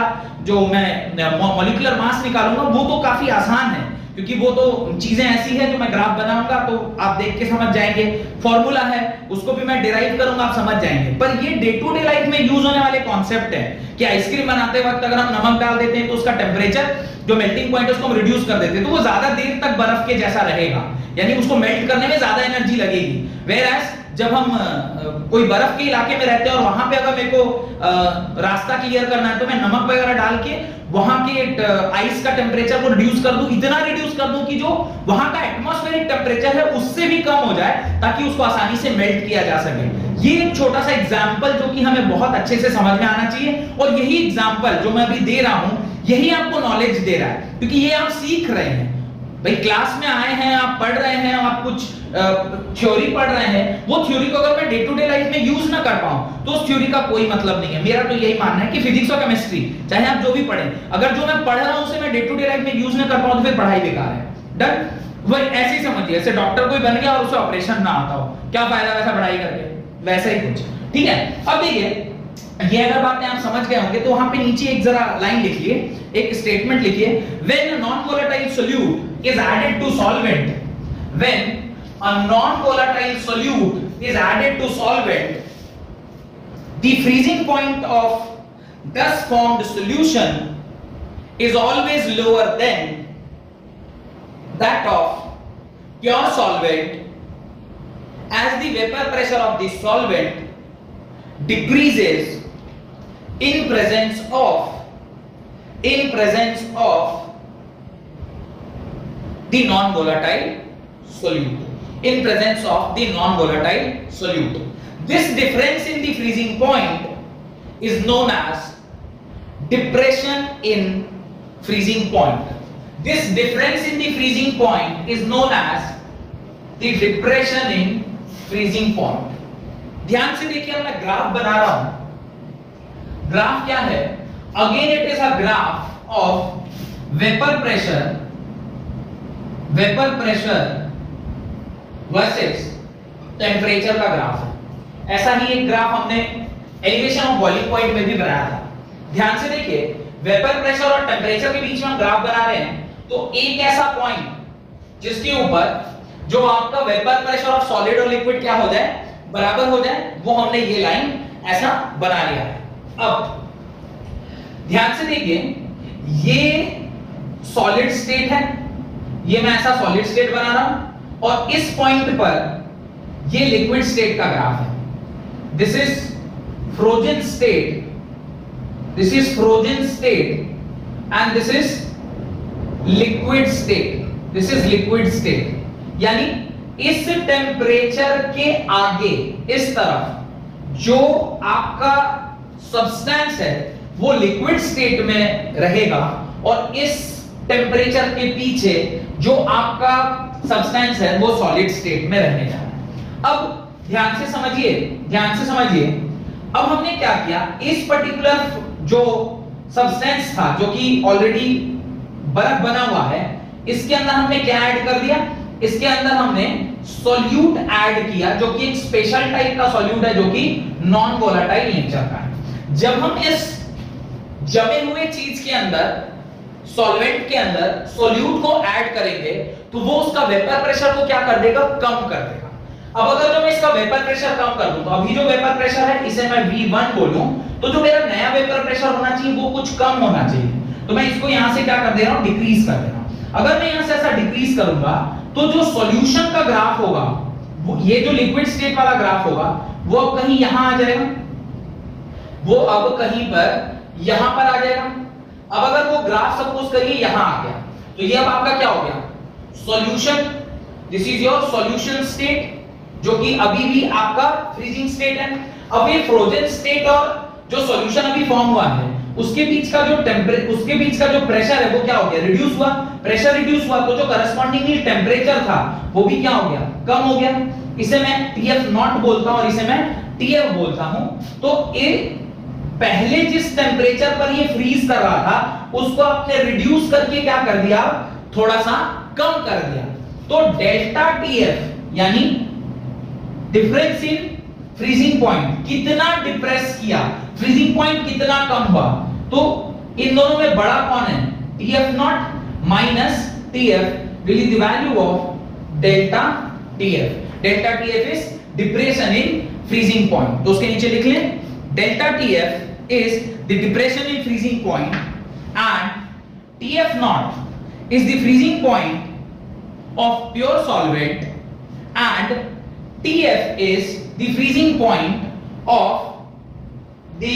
जो मैं मॉलिक्यूलर मास निकालूंगा वो तो काफी आसान है क्योंकि वो तो चीजें ऐसी है जो मैं ग्राफ बनाऊंगा तो आप देख के समझ जाएंगे। फॉर्मूला है उसको भी मैं डिराइव करूंगा, आप समझ जाएंगे। पर ये डे टू डे लाइफ में यूज होने वाले कॉन्सेप्ट है कि आइसक्रीम बनाते वक्त अगर हम नमक डाल देते हैं तो उसका टेम्परेचर जो मेल्टिंग पॉइंट है उसको हम रिड्यूस कर देते हैं तो वो ज्यादा देर तक बर्फ के जैसा रहेगा, यानी उसको मेल्ट करने में ज्यादा एनर्जी लगेगी। वेयर एज जब हम कोई बर्फ के इलाके में रहते हैं और वहां पे अगर मेरे को रास्ता क्लियर करना है तो मैं नमक वगैरह डाल के वहां के आइस का टेम्परेचर को रिड्यूस कर दूं, इतना रिड्यूस कर दूं कि जो वहां का एटमॉस्फेरिक टेम्परेचर है उससे भी कम हो जाए ताकि उसको आसानी से मेल्ट किया जा सके। ये एक छोटा सा एग्जांपल जो कि हमें बहुत अच्छे से समझ में आना चाहिए और यही एग्जांपल जो मैं अभी दे रहा हूं यही आपको नॉलेज दे रहा है, क्योंकि ये आप सीख रहे हैं। भाई क्लास में आए हैं, आप पढ़ रहे हैं, आप कुछ थ्योरी पढ़ रहे हैं, वो थ्योरी को अगर मैं डे टू डे लाइफ में यूज ना कर पाऊं तो उस थ्योरी का कोई मतलब नहीं है। मेरा तो यही मानना है कि फिजिक्स और केमिस्ट्री चाहे आप जो भी पढ़ें, अगर जो मैं पढ़ रहा हूं उसे मैं डे टू डे लाइफ में यूज ना कर पाऊं तो फिर पढ़ाई बेकार है। डन, वही ऐसे ही समझिए ऐसे डॉक्टर कोई बन गया और उसे ऑपरेशन ना आता हो, क्या फायदा वैसा पढ़ाई करके, वैसा ही कुछ। ठीक है, अब देखिए ये अगर बातें आप समझ गए होंगे तो वहां पे नीचे एक जरा लाइन लिखिए, एक स्टेटमेंट लिखिए। When a non volatile solute is added to solvent, when a non volatile solute is added to solvent, the freezing point of दस formed solution is always lower than that of pure solvent, as the vapour pressure of the solvent decreases in presence of the non volatile solute, in presence of the non volatile solute. This difference in the freezing point is known as depression in freezing point. This difference in the freezing point is known as the depression in freezing point. ध्यान से देखिए, मैं graph बना रहा हूं। Graph क्या है? Again it is a graph of vapour pressure versus temperature का ग्राफ है। ऐसा ही एक ग्राफ हमने एलिवेशन ऑफ बॉइलिंग पॉइंट में भी बनाया था। ध्यान से देखिए, वेपर प्रेशर और टेम्परेचर के बीच में हम ग्राफ बना रहे हैं तो एक ऐसा पॉइंट जिसके ऊपर जो आपका वेपर प्रेशर ऑफ सॉलिड और लिक्विड क्या हो जाए, बराबर हो जाए, वो हमने ये लाइन ऐसा बना लिया है। अब ध्यान से देखिए, ये सॉलिड स्टेट है, ये मैं ऐसा सॉलिड स्टेट बना रहा हूं और इस पॉइंट पर ये लिक्विड स्टेट का ग्राफ है। This is frozen state, this is frozen state and this is liquid state, this is liquid state. यानी इस टेम्परेचर के आगे इस तरफ जो आपका सब्सटेंस है वो लिक्विड स्टेट में रहेगा और इस टेम्परेचर के पीछे जो आपका सब्सटेंस है वो सॉलिड स्टेट में रहने जाएगा। अब ध्यान से समझिए, अब हमने क्या किया, इस पर्टिकुलर जो सब्सटेंस था जो कि ऑलरेडी बर्फ बना हुआ है इसके अंदर हमने क्या ऐड कर दिया, इसके अंदर हमने सॉल्यूट ऐड किया जो कि एक स्पेशल टाइप का सॉल्यूट है जो कि नॉन वोलेटाइल नेचर का है। जब हम इस जमे हुए चीज के अंदर सॉल्वेंट के अंदर सॉल्यूट को ऐड करेंगे तो वो उसका वेपर प्रेशर को क्या कर देगा, कम कर देगा। अब अगर जो मैं इसका वेपर प्रेशर कम कर दूं तो अभी जो वेपर प्रेशर है इसे मैं V1 बोलूं तो जो मेरा नया वेपर प्रेशर होना चाहिए वो कुछ कम होना चाहिए, तो मैं इसको यहां से क्या कर दे रहा हूं, डिक्रीज कर दे रहा हूं। अगर मैं यहां से ऐसा डिक्रीज करूंगा तो जो सॉल्यूशन का ग्राफ होगा वो ये जो लिक्विड स्टेट वाला ग्राफ होगा वो कहीं यहां आ जाएगा, वो अब कहीं पर यहां पर आ जाएगा। अब अगर वो ग्राफ सपोज करिए यहां आ गया तो ये अब आपका क्या हो गया, solution, this is your solution state जो कि अभी भी आपका फ्रीजिंग स्टेट है। अब ये फ्रोजन स्टेट और जो सॉल्यूशन अभी फॉर्म हुआ है उसके बीच का जो प्रेशर है वो क्या हो गया, रिड्यूस हुआ, प्रेशर रिड्यूस हुआ तो जो करस्पॉन्डिंगली टेम्परेचर था वो भी क्या हो गया, कम हो गया। इसे मैं Tf नॉट बोलता हूं और इसे मैं Tf बोलता हूं। तो ये पहले जिस टेम्परेचर पर ये फ्रीज कर रहा था उसको आपने रिड्यूस करके क्या कर दिया, थोड़ा सा कम कर दिया। तो डेल्टा Tf यानी डिफरेंस इन फ्रीजिंग पॉइंट, कितना डिप्रेस किया, फ्रीजिंग पॉइंट कितना कम हुआ, तो इन दोनों में बड़ा कौन है, Tf not minus Tf will is the value of delta Tf। Delta Tf is depression in freezing point, तो उसके नीचे लिख लें delta Tf is the depression in freezing point and Tf not is the freezing point of pure solvent and Tf is the freezing point of the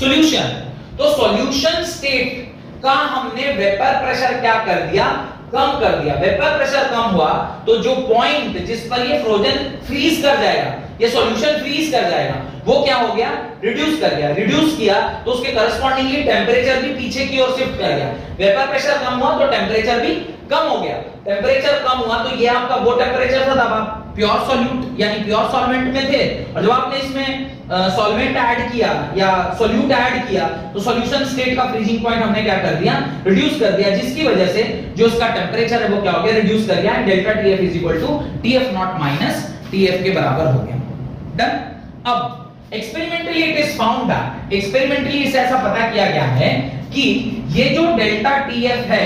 solution. तो solution state का हमने vapour pressure क्या कर दिया, कम कर दिया. Vapour pressure कम हुआ तो जो पॉइंट जिस पर ये फ्रोजन फ्रीज कर जाएगा, ये सॉल्यूशन फ्रीज कर जाएगा, वो क्या हो गया, रिड्यूस कर गया. रिड्यूस किया तो उसके करस्पॉन्डिंगली टेम्परेचर भी पीछे की ओर शिफ्ट कर गया. वेपर प्रेशर कम हुआ तो टेम्परेचर भी कम हो गया. टेम्परेचर कम हुआ तो ये आपका वो टेम्परेचर था जब आप प्योर सॉल्यूट यानी प्योर सॉल्वेंट में थे, और जब आपने इसमें सॉल्वेंट ऐड किया या सॉल्यूट ऐड किया तो सॉल्यूशन स्टेट का फ्रीजिंग पॉइंट हमने क्या कर दिया, रिड्यूस कर दिया, जिसकी वजह से जो इसका टेम्परेचर है वो क्या हो गया, रिड्यूस कर गया. Delta Tf is equal to Tf not minus Tf के बराबर हो गया. डन. अब experimentally it is found that, experimentally इसे ऐसा पता किया गया है कि ये जो डेल्टा Tf है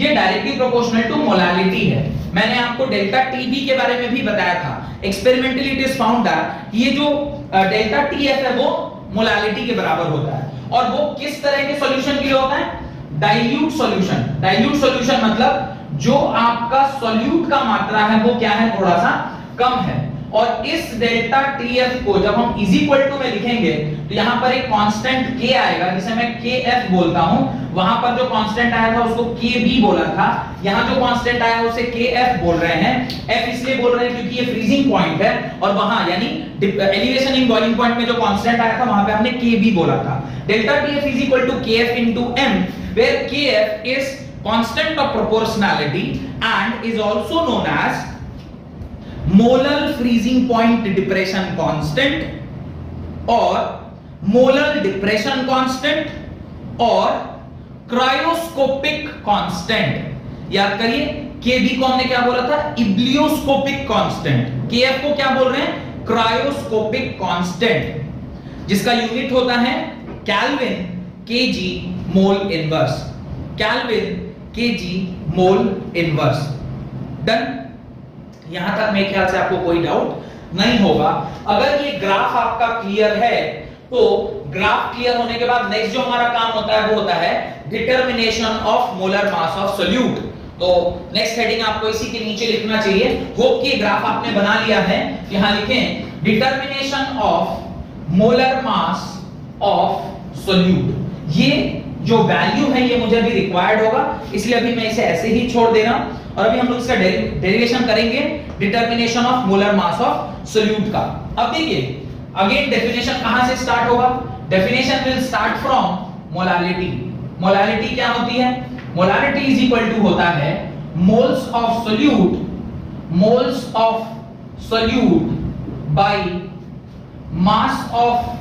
ये डायरेक्टली प्रोपोर्शनल टू मोलालिटी है. मैंने आपको डेल्टा टीबी के बारे में भी बताया था. Experimentally it is found that ये जो डेल्टा टीएफ है वो मोलालिटी के बराबर होता है, और वो किस तरह के सॉल्यूशन के लिए होता है, डाइल्यूट सॉल्यूशन. डाइल्यूट सॉल्यूशन मतलब जो आपका सॉल्यूट का मात्रा है वो क्या है, थोड़ा सा कम है. और इस डेल्टा टीएफ को जब हम इज इक्वल टू में लिखेंगे तो यहां पर एक कांस्टेंट k आएगा जिसे मैं kf बोलता हूं. वहां पर जो कांस्टेंट आया था उसको kb बोला था, यहां जो कांस्टेंट आया उसे kf बोल रहे हैं. f इसलिए बोल रहे हैं क्योंकि ये फ्रीजिंग पॉइंट है, और वहां यानी एलिवेशन इन बॉइलिंग पॉइंट में जो कांस्टेंट आया था वहां पे हमने kb बोला था. Delta TF is equal to kf into m where kf is constant of proportionality and is also known as molar freezing point depression constant और मोलर डिप्रेशन कांस्टेंट और क्रायोस्कोपिक कांस्टेंट. याद करिए केबी को हमने क्या बोला था, इब्लियोस्कोपिक कांस्टेंट. केएफ को क्या बोल रहे हैं, क्रायोस्कोपिक कांस्टेंट, जिसका यूनिट होता है kelvin KG mole inverse. Kelvin KG mole inverse. Done. यहां तक मेरे ख्याल से आपको कोई डाउट नहीं होगा. अगर ये ग्राफ आपका क्लियर है तो ग्राफ क्लियर होने के बाद नेक्स्ट जो हमारा काम होता है वो होता है determination of molar mass of solute. तो नेक्स्ट हेडिंग आपको इसी के नीचे लिखना चाहिए. होप कि ग्राफ आपने बना लिया है. यहां लिखें determination of molar mass of solute. ये जो वैल्यू है ये मुझे अभी रिक्वायर्ड होगा, इसलिए अभी मैं इसे ऐसे ही छोड़ दे रहा हूं. और अभी हम लोग इसका डेरिवेशन करेंगे, determination of molar mass of solute का. अब देखिए अगेन डेफिनेशन कहां से स्टार्ट होगा. Definition will start from molality. Molality क्या होती है, मोलालिटी इज इक्वल टू होता है moles of solute by mass of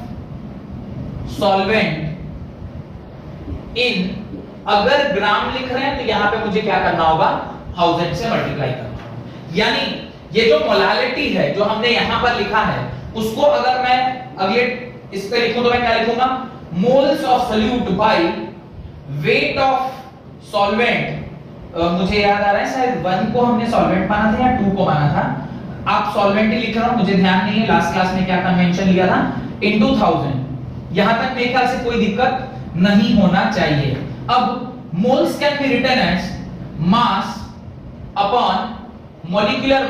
solvent in, अगर ग्राम लिख रहे हैं तो यहां पे मुझे क्या करना होगा, 1000 से मल्टीप्लाई करना. यानी ये जो मोलालिटी है जो हमने यहां पर लिखा है उसको अगर मैं अगले इस पे लिखूं तो मैं क्या लिखूंगा, moles of solute by weight of solvent. मुझे याद आ रहा है शायद 1 को हमने सॉल्वेंट माना था या 2 को माना था. आप सॉल्वेंट ही लिख रहा हूं, मुझे ध्यान नहीं है लास्ट क्लास में क्या कन्वेंशन लिया था, इनटू 1000. यहां तक मेरे ख्याल से कोई दिक्कत नहीं होना चाहिए. अब moles can be written as mass upon molecular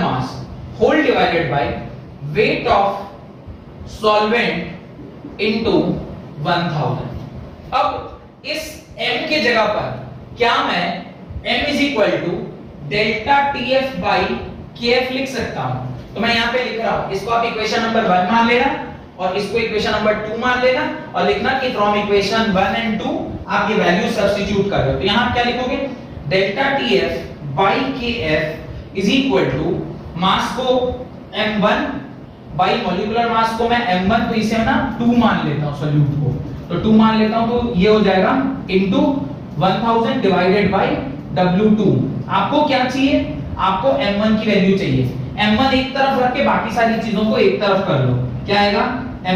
mass whole divided by weight of solvent into 1000. अब इस m के जगह पर क्या मैं m is equal to delta tf by kf लिख सकता हूं. तो मैं यहां पे लिख रहा हूं, इसको आप इक्वेशन नंबर 1 मान लेना और इसको इक्वेशन नंबर 2 मान लेना, और लिखना कि फ्रॉम इक्वेशन 1 एंड 2 आप ये वैल्यू सब्स्टिट्यूट कर रहे हो. तो यहां आप क्या लिखोगे, delta Tf by Kf is equal to mass को m1 by molecular mass को मैं m1 तो इसे ना 2 मान लेता हूं, सॉल्यूट को तो 2 मान लेता हूं, तो ये हो जाएगा into 1000 divided by W2. आपको क्या चाहिए, आपको m1 की वैल्यू चाहिए. m1 एक तरफ रख के बाकी सारी चीजों को एक तरफ कर लो. क्या आएगा,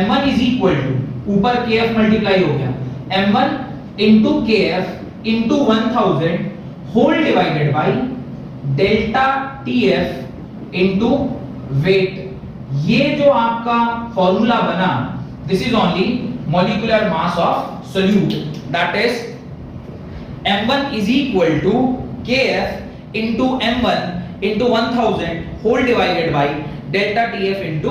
m1 is equal to ऊपर kf मल्टीप्लाई हो गया, m1 into kf into 1000 whole divided by delta TF into weight. ये जो आपका फॉर्मूला बना this is only molecular mass of solute, that is m1 is equal to kf into m1 into 1000 whole divided by delta TF into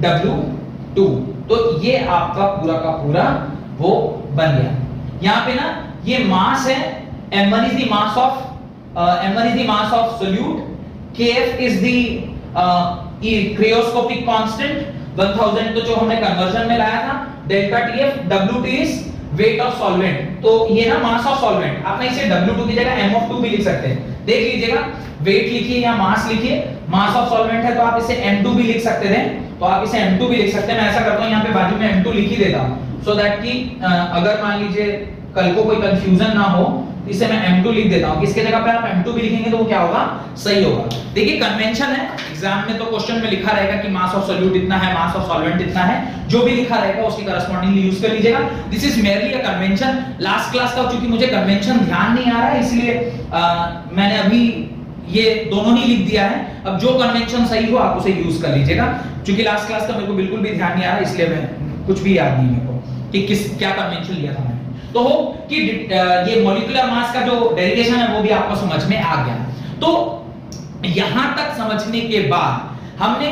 W2। तो ये आपका पूरा का पूरा वो बन गया। यहाँ पे ना ये मास है, m1 is the mass of solute, kf is the cryoscopic constant 1000 तो जो हमने कन्वर्जन में लाया था, delta TF, wt is weight of solvent, तो ये ना मास ऑफ सॉल्वेंट। आपने इसे w2 की जगह m ऑफ 2 भी लिख सकते हैं, देख लीजिएगा, वेट लिखिए या मास लिखिए, मास ऑफ सॉल्वेंट है तो आप इसे m2 भी लिख सकते थे, तो आप इसे m2 भी लिख सकते हैं। मैं ऐसा करता हूं यहां पे बाजू में m2 लिख ही देता हूं, सो दैट कि अगर मान लीजिए कल को कोई कंफ्यूजन ना हो, इसे मैं m2 लिख देता हूं। इसके जगह पे आप m2 भी लिखेंगे तो वो क्या होगा, सही होगा। देखिए कन्वेंशन है, एग्जाम में तो क्वेश्चन में लिखा रहेगा कि मास ऑफ सोल्यूट इतना है, मास ऑफ सॉल्वेंट इतना है, जो भी लिखा रहेगा उसकी करस्पॉन्डिंगली यूज कर लीजिएगा। This is merely a convention. Last class का चूंकि मुझे कन्वेंशन ध्यान नहीं आ रहा है, इसलिए मैंने अभी ये दोनों नहीं लिख दिया है। अब जो कन्वेंशन सही हो आप उसे यूज कर लीजिएगा, क्योंकि लास्ट क्लास का मेरे को बिल्कुल भी ध्यान नहीं आ रहा, इसलिए मैं कुछ भी याद नहीं मेरे को कि किस क्या कन्वेंशन लिया था। तो हो कि ये मॉलिक्यूलर मास का जो डेरिवेशन है वो भी आपको समझ में आ गया। तो यहां तक समझने के बाद हमने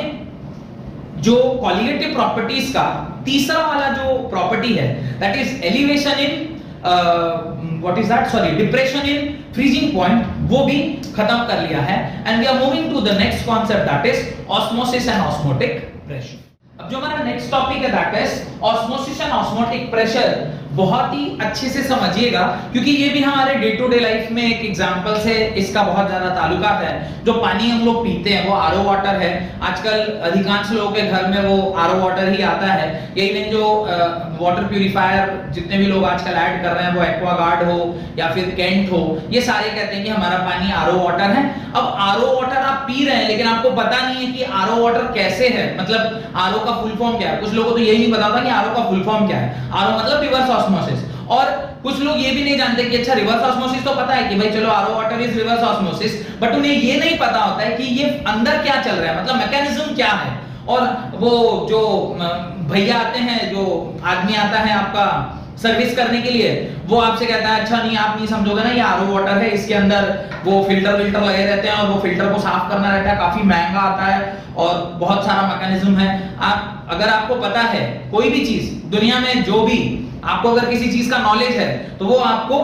जो कॉलिगेटिव प्रॉपर्टीज का तीसरा वाला जो प्रॉपर्टी है, that is elevation in what is that, sorry, depression in freezing point, वो भी खत्म कर लिया है। And we are moving to the next concept, that is osmosis and osmotic pressure. अब जो हमारा नेक्स्ट टॉपिक है, that is osmosis and osmotic pressure. बहुत ही अच्छे से समझिएगा, क्योंकि ये भी हमारे डे टू डे लाइफ में एक एग्जांपल से इसका बहुत ज्यादा ताल्लुकात है। जो पानी हम लोग पीते हैं वो आरओ वाटर है, आजकल अधिकांश लोगों के घर में वो आरओ वाटर ही आता है। यही नहीं, जो वाटर प्यूरिफायर जितने भी लोग आजकल ऐड कर रहे हैं, वो एक्वागार्ड हो या फिर कैंट हो, ये सारे कहते हैं कि हमारा पानी आरओ वाटर है। अब आरओ वाटर आप पी रहे हैं, लेकिन आपको पता नहीं है कि आरओ वाटर कैसे है, मतलब आरओ का फुल फॉर्म क्या है। कुछ लोगों को तो यही नहीं पता था कि आरओ का फुल फॉर्म क्या है। आरओ मतलब रिवर्स ऑस्मोसिस। और कुछ लोग ये भी नहीं जानते कि अच्छा रिवर्स ऑस्मोसिस तो पता है कि भाई चलो RO water is reverse osmosis, but उन्हें ये नहीं पता होता है कि ये अंदर क्या चल रहा है, मतलब मैकेनिज्म क्या है। और वो जो भैया आते हैं, जो आदमी आता है आपका सर्विस करने के लिए, वो आपसे कहता है अच्छा नहीं आप नहीं समझोगे ना, ये आरओ वाटर है, इसके अंदर वो फिल्टर लगे रहते हैं और वो फिल्टर को साफ करना रहता है, काफी महंगा आता है और बहुत सारा मैकेनिज्म है। आप अगर आपको पता है कोई भी चीज दुनिया में, जो भी आपको अगर किसी चीज का नॉलेज है तो वो आपको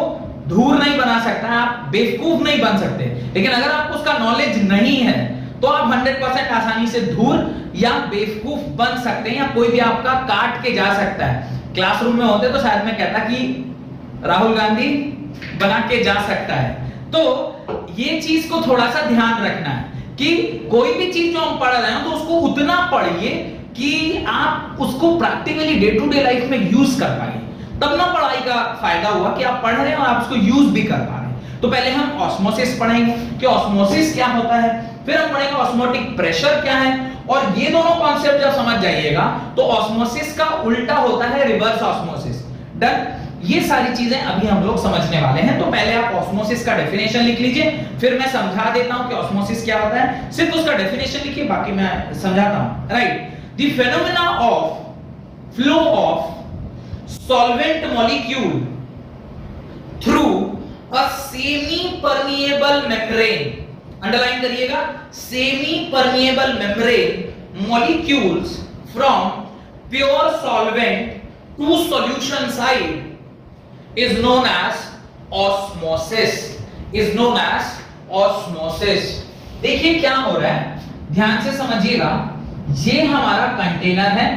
धूर नहीं बना सकता है, आप बेवकूफ नहीं बन सकते। लेकिन अगर आपको उसका नॉलेज नहीं है तो आप 100% आसानी से धूर या बेवकूफ बन सकते हैं, या कोई भी आपका काट के जा सकता है। क्लासरूम में होते तो शायद मैं कहता कि राहुल गांधी बना के जा सकता है। तो ये चीज को थोड़ा सा ध्यान रखना है कि कोई भी चीज जो हम पढ़ रहे हैं तो उसको उतना पढ़िए कि आप उसको practically day to day life में यूज कर पाए, तब ना पढ़ाई का फायदा हुआ कि आप पढ़ रहे हैं और आप उसको यूज भी कर पा रहे हैं। तो पहले हम ऑस्मोसिस पढ़ेंगे कि ऑस्मोसिस क्या होता है, फिर हम पढ़ेंगे ऑस्मोटिक प्रेशर क्या है। और ये दोनों कॉन्सेप्ट जब समझ जाइएगा तो ऑस्मोसिस का उल्टा होता है रिवर्स ऑस्मोसिस। डन, ये सारी चीजें अभी हम लोग समझने वाले हैं। तो पहले आप ऑस्मोसिस का डेफिनेशन लिख लीजिए, फिर मैं समझा देता हूं कि ऑस्मोसिस क्या होता है। सिर्फ उसका डेफिनेशन लिखिए, बाकी मैं समझाता हूं। Right, the phenomena of flow of solvent molecule through a semi-permeable membrane, underline करिएगा, semi-permeable membrane molecules from pure solvent to solution side is known as osmosis. देखिए क्या हो रहा है, ध्यान से समझिएगा। ये हमारा कंटेनर है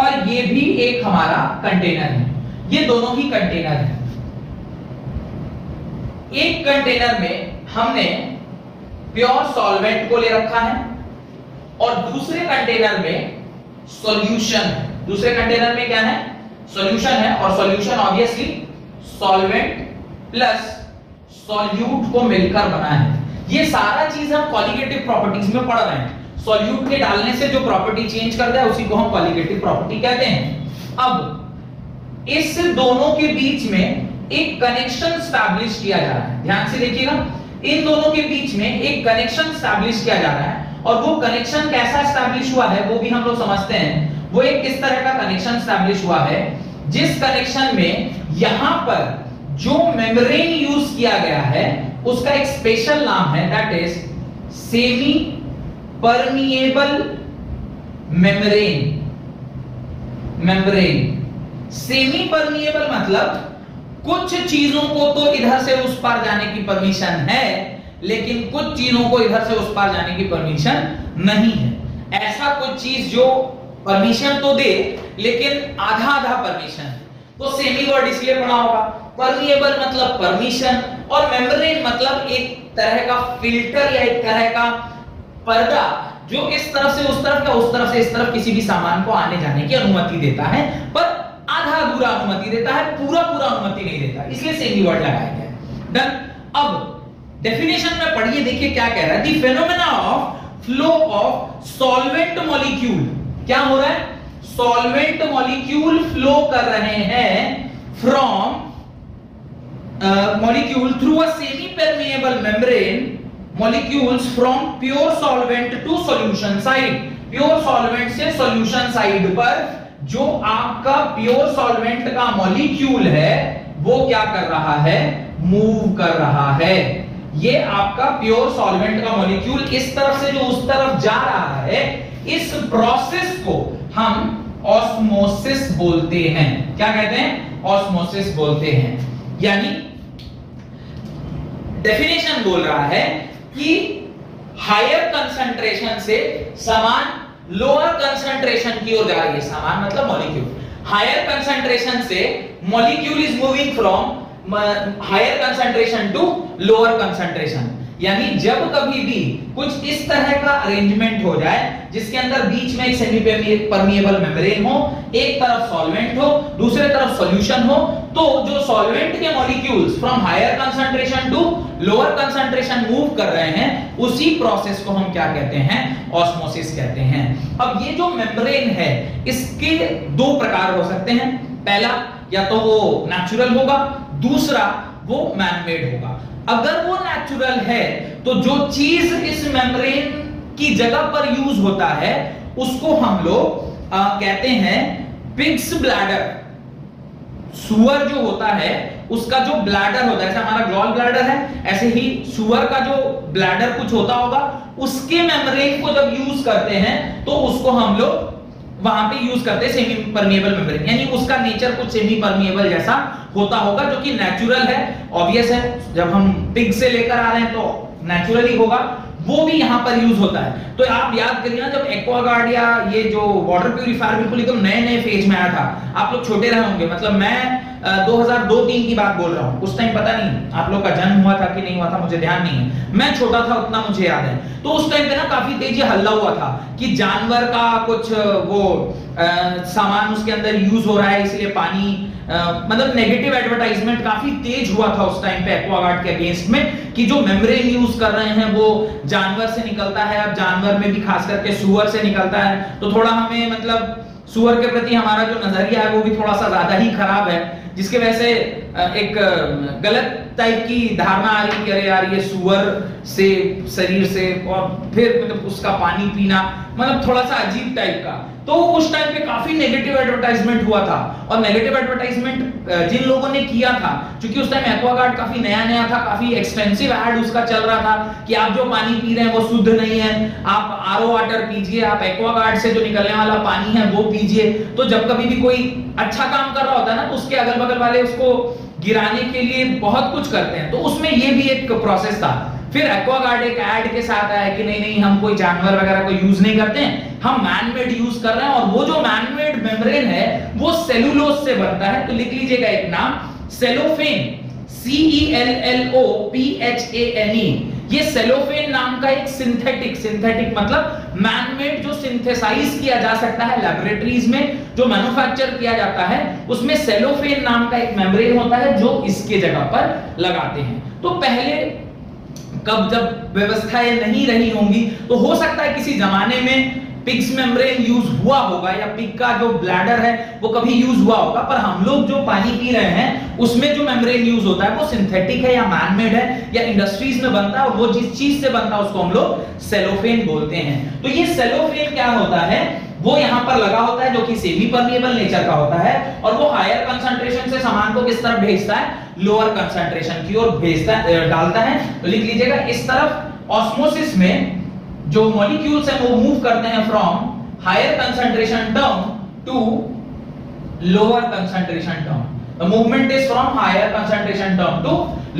और ये भी एक हमारा कंटेनर है, ये दोनों ही कंटेनर हैं। एक कंटेनर में हमने प्योर सॉल्वेंट को ले रखा है और दूसरे कंटेनर में सॉल्यूशन है। दूसरे कंटेनर में क्या है, सॉल्यूशन है, और solution obviously solvent plus solute को मिलकर बना है। ये सारा चीज हम कॉलिगेटिव प्रॉपर्टीज में पढ़ रहे हैं। सॉल्यूट के डालने से जो प्रॉपर्टी चेंज करता है उसी को हम कॉलिगेटिव प्रॉपर्टी कहते हैं। अब इस दोनों के बीच में एक कनेक्शन स्टैब्लिश किया जा रहा है, ध्यान से देखिएगा। इन दोनों के बीच में एक कनेक्शन स्टैब्लिश किया जा रहा है, और वो कनेक्शन कैसा स्टैब्लिश हुआ है वो भी हम लोग समझते हैं। वो एक किस तरह का कनेक्शन स्टैब्लिश हुआ है, जिस कनेक्शन में यहां पर जो मेम्ब्रेन यूज किया गया है उसका एक स्पेशल नाम है, that is semi permeable membrane. Membrane semi permeable मतलब कुछ चीजों को तो इधर से उस पार जाने की परमिशन है, लेकिन कुछ चीजों को इधर से उस पार जाने की परमिशन नहीं है। ऐसा कुछ चीज जो परमिशन तो दे लेकिन आधा आधा परमिशन है, तो सेमी वर्ड इसलिए पढ़ा होगा। परमिएबल मतलब परमिशन और मेम्ब्रेन मतलब एक तरह का फिल्टर या एक तरह का पर्दा जो इस तरफ से उस तरफ या उस तरफ से इस तरफ किसी भी सामान को आने जाने की अनुमति देता है, पर आधा अधूरा अनुमति देता है, पूरा पूरा अनुमति नहीं देता, इसलिए सेमी वर्ड लगाया गया। देन अब डेफिनेशन में पढ़िए, देखिए क्या कह रहा है। The phenomena of flow of solvent molecule, क्या हो रहा है? सॉल्वेंट मॉलिक्यूल फ्लो कर रहे हैं from molecule through a semi permeable membrane, molecules from pure solvent to solution side. Pure solvent से सॉल्यूशन साइड पर जो आपका प्योर सॉल्वेंट का मॉलिक्यूल है वो क्या कर रहा है? मूव कर रहा है। ये आपका प्योर सॉल्वेंट का मॉलिक्यूल इस तरफ से जो उस तरफ जा रहा है, इस प्रोसेस को हम ऑस्मोसिस बोलते हैं। क्या कहते हैं? ऑस्मोसिस बोलते हैं। यानी डेफिनेशन बोल रहा है कि हायर कंसंट्रेशन से सामान लोअर कंसंट्रेशन की ओर जा रही है। सामान मतलब मॉलिक्यूल। हायर कंसंट्रेशन से molecule is moving from higher concentration to lower concentration. यानी जब कभी भी कुछ इस तरह का अरेंजमेंट हो जाए जिसके अंदर बीच में एक सेमी परमिएबल मेम्ब्रेन हो, एक तरफ सॉल्वेंट हो, दूसरे तरफ सॉल्यूशन हो, तो जो सॉल्वेंट के molecules from higher concentration to lower concentration move कर रहे हैं, उसी प्रोसेस को हम क्या कहते हैं? ऑस्मोसिस कहते हैं। अब ये जो मेम्ब्रेन है इसके दो प्रकार हो सकते हैं। पहला या तो वो नेचुरल होगा, दूसरा वो मैनमेड होगा। अगर वो नेचुरल है तो जो चीज इस मेम्ब्रेन की जगह पर यूज होता है उसको हम लोग कहते हैं पिग्स ब्लैडर। सुअर जो होता है उसका जो ब्लैडर होता है, जैसे हमारा गॉल ब्लैडर है, ऐसे ही सुअर का जो ब्लैडर कुछ होता होगा, उसके मेम्ब्रेन को जब यूज करते हैं तो उसको हम लोग वहां पे यूज करते हैं सेमी परमिएबल मेम्ब्रेन। यानी उसका नेचर कुछ सेमी परमिएबल जैसा होता होगा जो कि नेचुरल है, ऑब्वियस है, जब हम पिग से लेकर आ रहे हैं तो नेचुरली होगा। वो भी यहाँ पर यूज होता है। तो आप याद करिए, जब एक्वागार्ड या ये जो वाटर प्यूरिफायर बिल्कुल एकदम नए नए फेज में आया था, आप लोग छोटे रहे होंगे, मतलब मैं 2002-03 की बात बोल रहा हूँ, उस टाइम पता नहीं आप लोग का जन्म हुआ था कि नहीं हुआ था, मुझे ध्यान नहीं है, मैं छोटा था उतना मुझे याद है। तो उस टाइम पे ना काफी तेजी हल्ला हुआ था कि जानवर का कुछ वो सामान उसके अंदर यूज हो रहा है, इसलिए पानी मतलब नेगेटिव एडवर्टाइजमेंट काफी तेज हुआ था उस टाइम पे एक्वागार्ड के अगेंस्ट में, कि जो मेम्ब्रेन यूज कर रहे हैं वो जानवर से निकलता है। अब जानवर में भी खास करके सुअर से निकलता है, तो थोड़ा हमें मतलब सुअर के प्रति हमारा जो नजरिया है वो भी थोड़ा सा ज्यादा ही खराब है, जिसके वजह से एक गलत टाइप की धारणा आ रही कि अरे यार ये सुअर से शरीर से, और फिर मतलब उसका पानी पीना मतलब थोड़ा सा अजीब टाइप का। तो उस टाइम पे काफी नेगेटिव एडवर्टाइजमेंट हुआ था, और नेगेटिव एडवर्टाइजमेंट जिन लोगों ने किया था, क्योंकि उस टाइम एक्वागार्ड काफी नया नया था, काफी एक्सपेंसिव ऐड उसका चल रहा था कि आप जो पानी पी रहे हैं वो शुद्ध नहीं है, आप आरओ वाटर पीजिए, आप एक्वागार्ड से जो निकलने वाला पानी है वो पीजिए। तो जब कभी भी कोई अच्छा काम कर रहा होता है ना, तो उसके अगल बगल वाले उसको गिराने के लिए बहुत कुछ करते हैं, तो उसमें ये भी एक प्रोसेस था। फिर एक्वागार्ड एक ऐड के साथ आया कि नहीं नहीं, हम कोई जानवर वगैरह को यूज नहीं करते हैं, हम मैनमेड यूज कर रहे हैं, और वो जो मैनमेड मेम्ब्रेन है वो सेलुलोज से बनता है। तो लिख लीजिएगा एक नाम, सेलोफेन, CELLOPHANE। ये सेलोफेन नाम का एक सिंथेटिक मतलब मैनमेड जो सिंथेसाइज किया जा सकता है लैबोरेटरीज में, जो मैन्युफैक्चर किया जाता है, उसमें सेलोफेन नाम का एक मेम्ब्रेन होता है जो इसके जगह पर लगाते हैं। तो पहले कब जब व्यवस्थाएं नहीं रही होंगी तो हो सकता है किसी जमाने में पिग्स मेम्ब्रेन यूज हुआ होगा, या पिग का जो ब्लैडर है वो कभी यूज हुआ होगा, पर हम लोग जो पानी पी रहे हैं उसमें जो मेम्ब्रेन यूज होता है वो सिंथेटिक है या मैनमेड है या इंडस्ट्रीज में बनता है, और वो जिस चीज से बनता है उसको हम लोग सेलोफेन बोलते हैं। तो ये सेलोफेन क्या होता है? वो यहाँ पर लगा होता है जो कि सेमी परमिएबल नेचर का होता है, और वो हायर कंसंट्रेशन से सामान को किस तरफ भेजता है? लोअर कंसंट्रेशन की ओर भेजता डालता है। तो लिख लीजिएगा इस तरफ ऑस्मोसिस में जो मॉलिक्यूल्स हैं वो मूव करते हैं from higher concentration down to lower concentration down. The movement is from higher concentration term to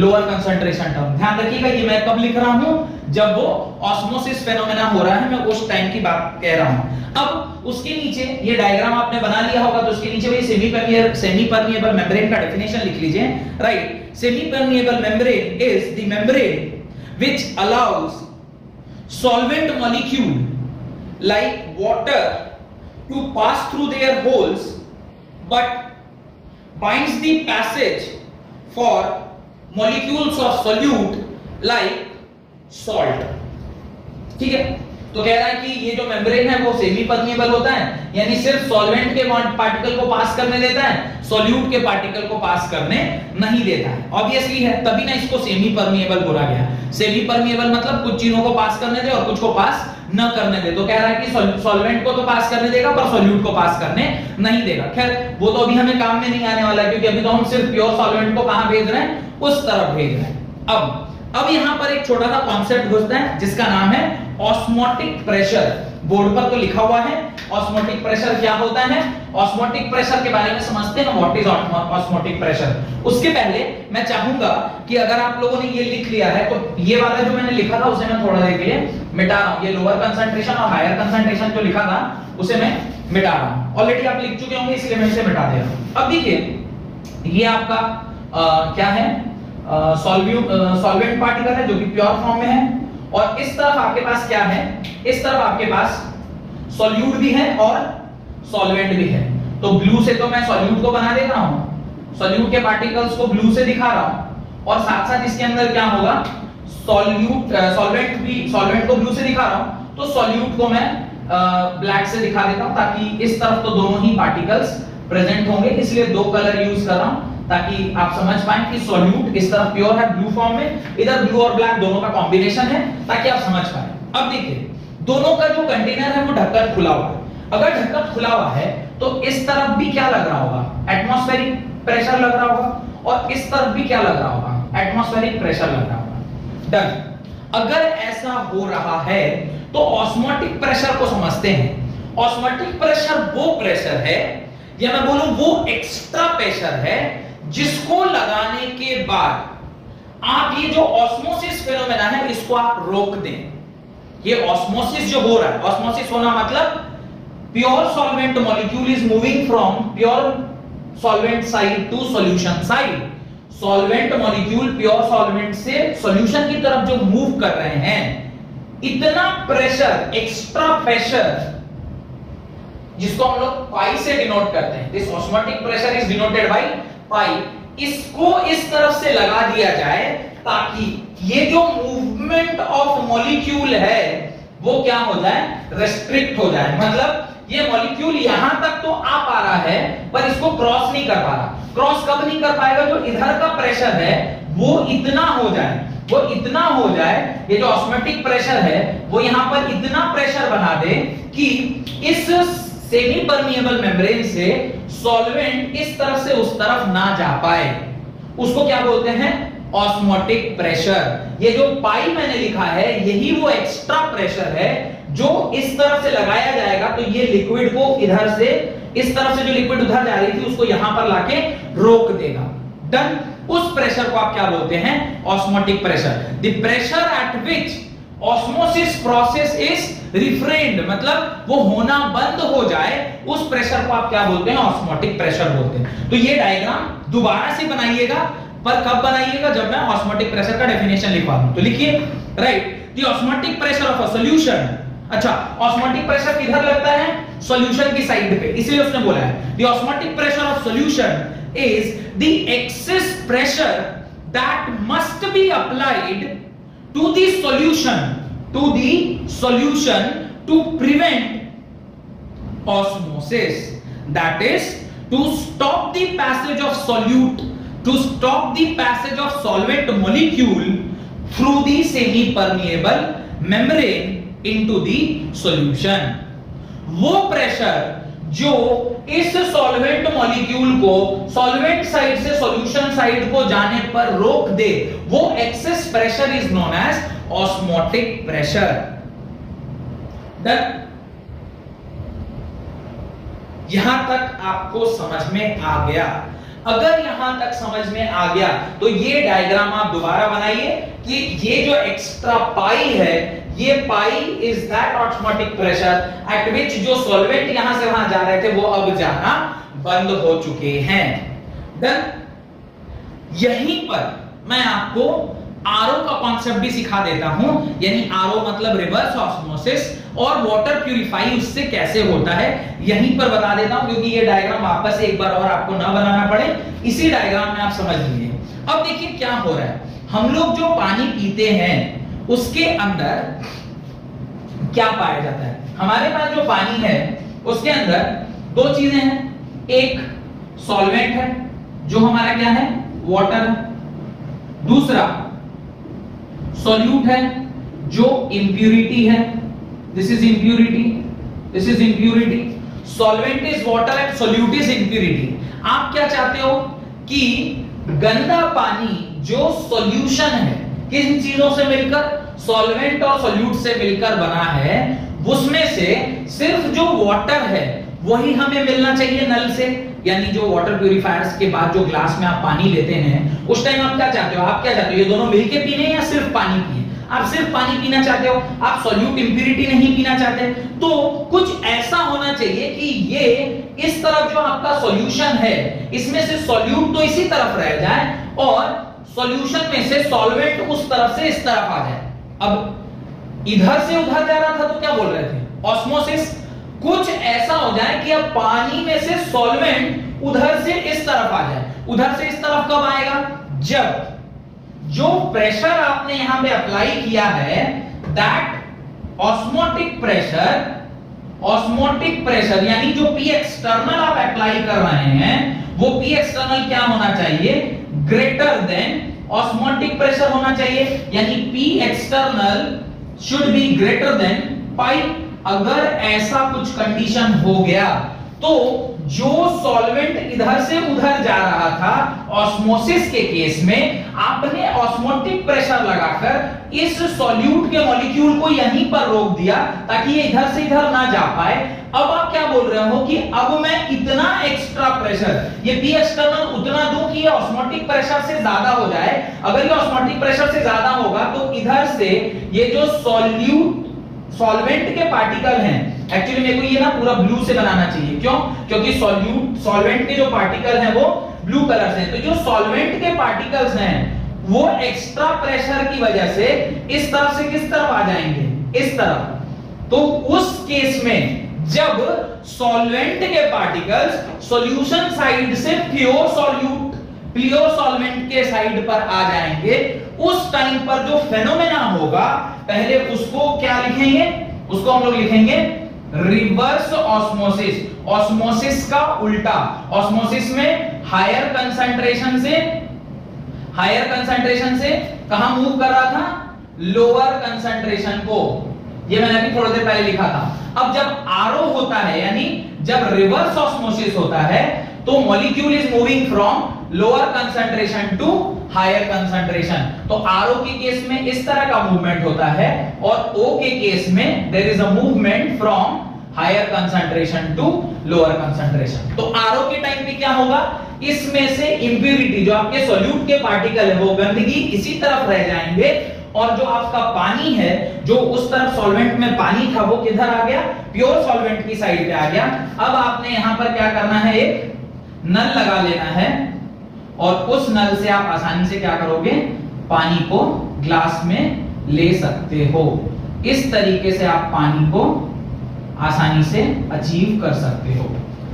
lower concentration term. ध्यान रखिएगा ये मैं कब लिख रहा हूँ, जब वो osmosis phenomena हो रहा है, मैं उस टाइम की बात कह रहा हूँ. अब उसके नीचे ये डायग्राम आपने बना लिया होगा, तो उसके नीचे वही semi permeable membrane का definition लिख लीजिए, right? Semi permeable membrane is the membrane which allows solvent molecule like water to pass through their holes, but binds the passage for molecules of solute like salt. ठीक है, तो कह रहा है कि ये जो membrane है वो सेमी परमिएबल होता है, यानी सिर्फ सॉल्वेंट के पार्टिकल को पास करने देता है, सॉल्यूट के पार्टिकल को पास करने नहीं देता है. ऑब्वियसली है, तभी ना इसको सेमी परमिएबल बोला गया. सेमी परमिएबल मतलब कुछ चीजों को पास करने दे और कुछ को पास न करने दे. तो कह रहा है कि सॉल्वेंट को तो पास करने देगा पर सॉल्यूट को पास करने नहीं देगा. खैर वो तो अभी हमें काम में नहीं आने वाला, क्योंकि अभी तो हम सिर्फ प्योर सॉल्वेंट को कहां भेज रहे हैं, उस तरफ भेज रहे हैं. अब यहां पर एक छोटा सा कांसेप्ट घुसता है जिसका नाम है ऑस्मोटिक प्रेशर. बोर्ड पर तो लिखा हुआ है ऑस्मोटिक प्रेशर क्या होता है. ऑस्मोटिक प्रेशर के बारे में समझते हैं, व्हाट इज ऑस्मोटिक प्रेशर. उसके पहले मैं चाहूंगा कि अगर आप लोगों ने ये लिख लिया है तो ये वाला जो मैंने लिखा था उसे मैं थोड़ा देर के लिए मिटा रहा हूं. ये लोअर कंसंट्रेशन और हायर कंसंट्रेशन जो लिखा था उसे मैं मिटा रहा हूं. ऑलरेडी आप लिख चुके होंगे इसलिए मैं इसे मिटा दे रहा हूं. अब देखिए ये आपका क्या है, सॉल्वेंट पार्टिकल है जो कि प्योर फॉर्म में है, और इस तरफ आपके पास क्या है, इस तरफ आपके पास सॉल्यूट भी है और सॉल्वेंट भी है. तो ब्लू से तो मैं सॉल्यूट को बना दे रहा हूं, सॉल्यूट के पार्टिकल्स को ब्लू से दिखा रहा हूं, और साथ साथ इसके अंदर क्या होगा, सॉल्वेंट को ब्लू से दिखा रहा हूं, तो सॉल्यूट को मैं ब्लैक से दिखा देता हूं, ताकि इस तरफ तो दोनों ही पार्टिकल्स प्रेजेंट होंगे. इसलिए दो कलर यूज कर रहा हूं ताकि आप समझ पाएं कि सॉल्यूट इस तरफ प्योर है ब्लू फॉर्म में, इधर ब्लू और ब्लैक दोनों का कॉम्बिनेशन है, ताकि आप समझ पाएं. अब देखिए दोनों का जो कंटेनर है वो ढक्कन खुला हुआ है. अगर ढक्कन खुला हुआ है तो इस तरफ भी क्या लग रहा होगा, एटमॉस्फेरिक प्रेशर लग रहा होगा, और इस तरफ भी क्या लग रहा होगा, एटमॉस्फेरिक प्रेशर लग रहा होगा. डन. अगर ऐसा हो रहा है तो ऑस्मोटिक प्रेशर को समझते हैं. ऑस्मोटिक प्रेशर वो प्रेशर है, या मैं बोलूं वो एक्स्ट्रा प्रेशर है जिसको लगाने के बाद आप ये जो ऑस्मोसिस फिनोमेना है इसको आप रोक दें. ये ऑस्मोसिस जो हो रहा है, ऑस्मोसिस होना मतलब pure solvent molecule is moving from pure solvent side to solution side. Solvent molecule pure solvent से सॉल्यूशन की तरफ जो मूव कर रहे हैं, इतना प्रेशर, एक्स्ट्रा प्रेशर जिसको हम लोग पाई से डिनोट करते हैं, this osmotic pressure is denoted by pi, इसको इस तरफ से लगा दिया जाए ताकि ये जो मूवमेंट ऑफ मॉलिक्यूल है वो क्या हो जाए, रेस्ट्रिक्ट हो जाए. मतलब ये मॉलिक्यूल यहां तक तो आ पा रहा है पर इसको क्रॉस नहीं कर पा रहा. क्रॉस कब नहीं कर पाएगा, जो इधर का प्रेशर है वो इतना हो जाए, वो इतना हो जाए, ये जो ऑस्मोटिक प्रेशर है वो यहां पर इतना प्रेशर बना दे कि इस सेमी परमिएबल मेम्ब्रेन से सॉल्वेंट इस तरफ से उस तरफ ना जा पाए. उसको क्या बोलते हैं, ऑस्मोटिक प्रेशर. ये जो पाई मैंने लिखा है यही वो एक्स्ट्रा प्रेशर है जो इस तरफ से लगाया जाएगा, तो ये लिक्विड को इधर से, इस तरफ से जो लिक्विड उधर जा रही थी उसको यहां पर लाके रोक देगा. डन. उस प्रेशर को आप क्या बोलते हैं, osmotic pressure. The pressure at which osmosis process is referred, मतलब वो होना बंद हो जाए, उस प्रेशर को आप क्या बोलते हैं, ऑस्मोटिक प्रेशर बोलते हैं. तो ये डायग्राम दोबारा से बनाइएगा, पर कब बनाइएगा, जब मैं ऑस्मोटिक प्रेशर का डेफिनेशन लिखवा दूं. तो लिखिए, right, the osmotic pressure of a solution. अच्छा, ऑस्मोटिक प्रेशर किधर लगता है, सॉल्यूशन की साइड पे, इसलिए उसने बोला है the osmotic pressure of solution is the excess pressure that must be applied to the solution to prevent osmosis, that is to stop the passage of solute, to stop the passage of solvent molecule through the semi permeable membrane into the solution. वो pressure जो इस solvent molecule को solvent side से solution side को जाने पर रोक दे, वो excess pressure is known as osmotic pressure. Done. यहां तक आपको समझ में आ गया? अगर यहां तक समझ में आ गया तो ये डायग्राम आप दोबारा बनाइए कि ये जो एक्स्ट्रा पाई है, ये pi is that osmotic pressure at which जो सॉल्वेंट यहां से वहां जा रहे थे वो अब जाना बंद हो चुके हैं. देन यहीं पर मैं आपको आरओ का कॉन्सेप्ट भी सिखा देता हूं, यानी आरओ मतलब रिवर्स ऑस्मोसिस और वाटर प्यूरिफाई उससे कैसे होता है यहीं पर बता देता हूं, क्योंकि ये डायग्राम वापस एक बार और आपको ना बनाना पड़े, इसी डायग्राम में आप समझ लीजिए. अब देखिए क्या हो रहा है, हम लोग जो पानी पीते हैं उसके अंदर क्या पाया जाता है? हमारे पास जो पानी है उसके अंदर दो चीजें हैं, एक सॉल्वेंट है जो हमारा क्या है, वाटर, दूसरा सॉल्यूट है जो इंप्यूरिटी है, this is impurity, this is impurity. Solvent is water and solute is impurity. आप क्या चाहते हो कि गंदा पानी जो सॉल्यूशन है, किन चीजों से मिलकर, सॉल्वेंट और सॉल्यूट से मिलकर बना है, उसमें से सिर्फ जो वाटर है वही हमें मिलना चाहिए नल से, यानी जो वाटर प्यूरिफायर्स के बाद जो ग्लास में आप पानी लेते हैं उस टाइम आप क्या चाहते हो, ये दोनों मिलके पीने या सिर्फ पानी पिए? आप सिर्फ पानी पीना चाहते हो, आप सॉल्यूट इंप्यूरिटी नहीं पीना चाहते. तो कुछ ऐसा होना चाहिए कि ये इस तरफ जो आपका सॉल्यूशन है इसमें से सॉल्यूट तो इसी तरफ रह जाए और सॉल्यूशन में से सॉल्वेंट उस तरफ से इस तरफ आ जाए. अब इधर से उधर जा रहा था तो क्या बोल रहे थे, ऑस्मोसिस. कुछ ऐसा हो जाए कि अब पानी में से सॉल्वेंट उधर से इस तरफ आ जाए. उधर से इस तरफ कब आएगा, जब जो प्रेशर आपने यहां पे अप्लाई किया है दैट ऑस्मोटिक प्रेशर, यानी जो पी एक्सटर्नल आप अप्लाई कर रहे हैं वो पी एक्सटर्नल क्या होना चाहिए, ग्रेटर देन ऑस्मोटिक प्रेशर होना चाहिए, यानी P external should be greater than pi. अगर ऐसा कुछ कंडीशन हो गया तो जो सॉल्वेंट इधर से उधर जा रहा था ऑस्मोसिस के केस में, आपने ऑस्मोटिक प्रेशर लगाकर इस सॉल्यूट के मॉलिक्यूल को यहीं पर रोक दिया ताकि ये इधर से इधर ना जा पाए. अब आप क्या बोल रहे हो कि अब मैं इतना एक्स्ट्रा प्रेशर, ये पी एक्सटर्नल उतना दूं कि ये ऑस्मोटिक प्रेशर से ज्यादा हो जाए. अगर ये ऑस्मोटिक प्रेशर से ज्यादा होगा तो इधर से ये जो सॉल्वेंट के पार्टिकल हैं, एक्चुअली मेरे को ये ना पूरा ब्लू से बनाना चाहिए, क्यों, क्योंकि सॉल्वेंट के जो पार्टिकल हैं वो ब्लू कलर से हैं, तो जो सॉल्वेंट के पार्टिकल्स हैं वो एक्स्ट्रा प्रेशर की वजह से इस तरफ से किस तरफ आ जाएंगे, इस तरफ. तो उस केस में जब सॉल्वेंट के पार्टिकल्स सॉल्यूशन साइड से प्योर सॉल्यूट, प्योर सॉल्वेंट के साइड पर आ जाएंगे, उस टाइम पर जो फेनोमेना होगा, पहले उसको क्या लिखेंगे, उसको हम लोग लिखेंगे रिवर्स ऑस्मोसिस. ऑस्मोसिस का उल्टा, ऑस्मोसिस में हायर कंसंट्रेशन से, कहां मूव कर रहा था, लोअर कंसंट्रेशन को. ये मैंने अभी थोड़ी देर पहले लिखा था. अब जब आरओ होता है, यानी जब रिवर्स ऑस्मोसिस होता है, तो molecule is moving from lower concentration to higher concentration. तो आरओ के केस में इस तरह का मूवमेंट होता है और ओ के केस में there is a movement from higher concentration to lower concentration. तो आरओ के टाइम पे क्या होगा, इसमें से इंप्यूरिटी जो आपके सॉल्यूट के पार्टिकल है वो गंदगी इसी तरफ रह जाएंगे और जो आपका पानी है जो उस तरफ सॉल्वेंट में पानी था वो किधर आ गया, प्योर सॉल्वेंट की साइड पे आ गया. अब आपने यहां पर क्या करना है, एक नल लगा लेना है और उस नल से आप आसानी से क्या करोगे, पानी को ग्लास में ले सकते हो. इस तरीके से आप पानी को आसानी से अचीव कर सकते हो.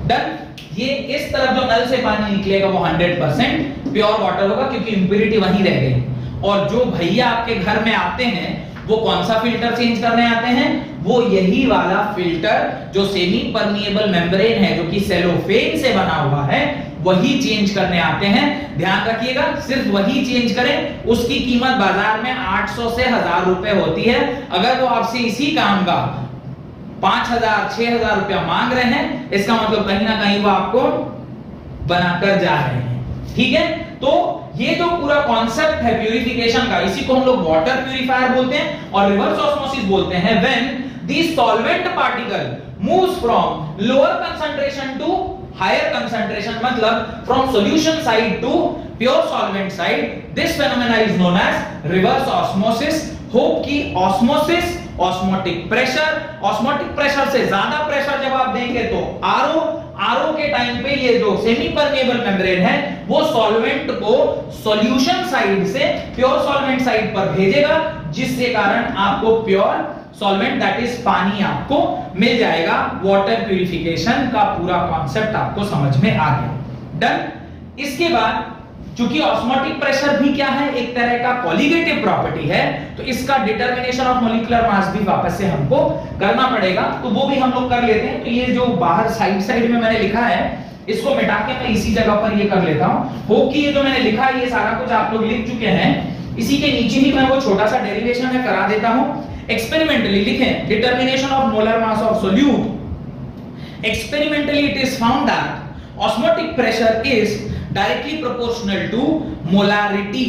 डन. ये इस तरफ जो नल से पानी निकलेगा वो 100% प्योर वाटर होगा क्योंकि इंप्यूरिटी वहीं रह गई. और जो भैया आपके घर में आते हैं वो कौन सा फिल्टर चेंज करने आते हैं, वो यही वाला फिल्टर जो सेमी परमिएबल मेम्ब्रेन है जो कि सेलोफेन से बना हुआ है वही चेंज करने आते हैं. ध्यान रखिएगा, सिर्फ वही चेंज करें. उसकी कीमत बाजार में 800 से 1000 रुपए होती है. अगर वो आपसे इसी काम का 5000 6000 रुपया मांग रहे हैं, इसका मतलब कहीं ना कहीं वो आपको बनाकर जा रहे हैं. ठीक है, तो ये जो पूरा कॉन्सेप्ट है प्यूरिफिकेशन का, इसी को हम लोग वाटर प्यूरिफायर बोलते हैं और रिवर्स ऑस्मोसिस बोलते हैं। When the solvent particle moves from lower concentration to higher concentration, मतलब from solution side to pure solvent side, this phenomena is known as reverse osmosis. Hope की ऑस्मोसिस, ऑस्मोटिक प्रेशर से ज्यादा pressure जब आप देंगे तो आरओ के time पे ये जो सेमी परमेबल मेम्ब्रेन है वो सॉल्वेंट को सॉल्यूशन साइड से प्योर सॉल्वेंट साइड पर भेजेगा, जिसके कारण आपको प्योर सॉल्वेंट दैट इज पानी आपको मिल जाएगा। वाटर प्यूरिफिकेशन का पूरा कॉन्सेप्ट आपको समझ में आ गया। डन। इसके बाद चूंकि ऑस्मोटिक प्रेशर भी क्या है, एक तरह का कोलिगेटिव प्रॉपर्टी है, तो इसका डिटरमिनेशन ऑफ मॉलिक्यूलर मास भी वापस से हमको करना पड़ेगा, तो वो भी हम लोग कर लेते हैं। तो ये जो बाहर साइड में मैंने लिखा है इसको मिटा के मैं इसी जगह पर ये कर लेता हूं। होप कि ये जो मैंने लिखा है ये सारा कुछ आप लोग लिख चुके हैं। इसी के नीचे ही मैं वो छोटा सा डेरिवेशन में करा देता हूं। एक्सपेरिमेंटली लिखें, determination of molar mass of solute. Experimentally it is found that osmotic pressure is directly proportional to molarity.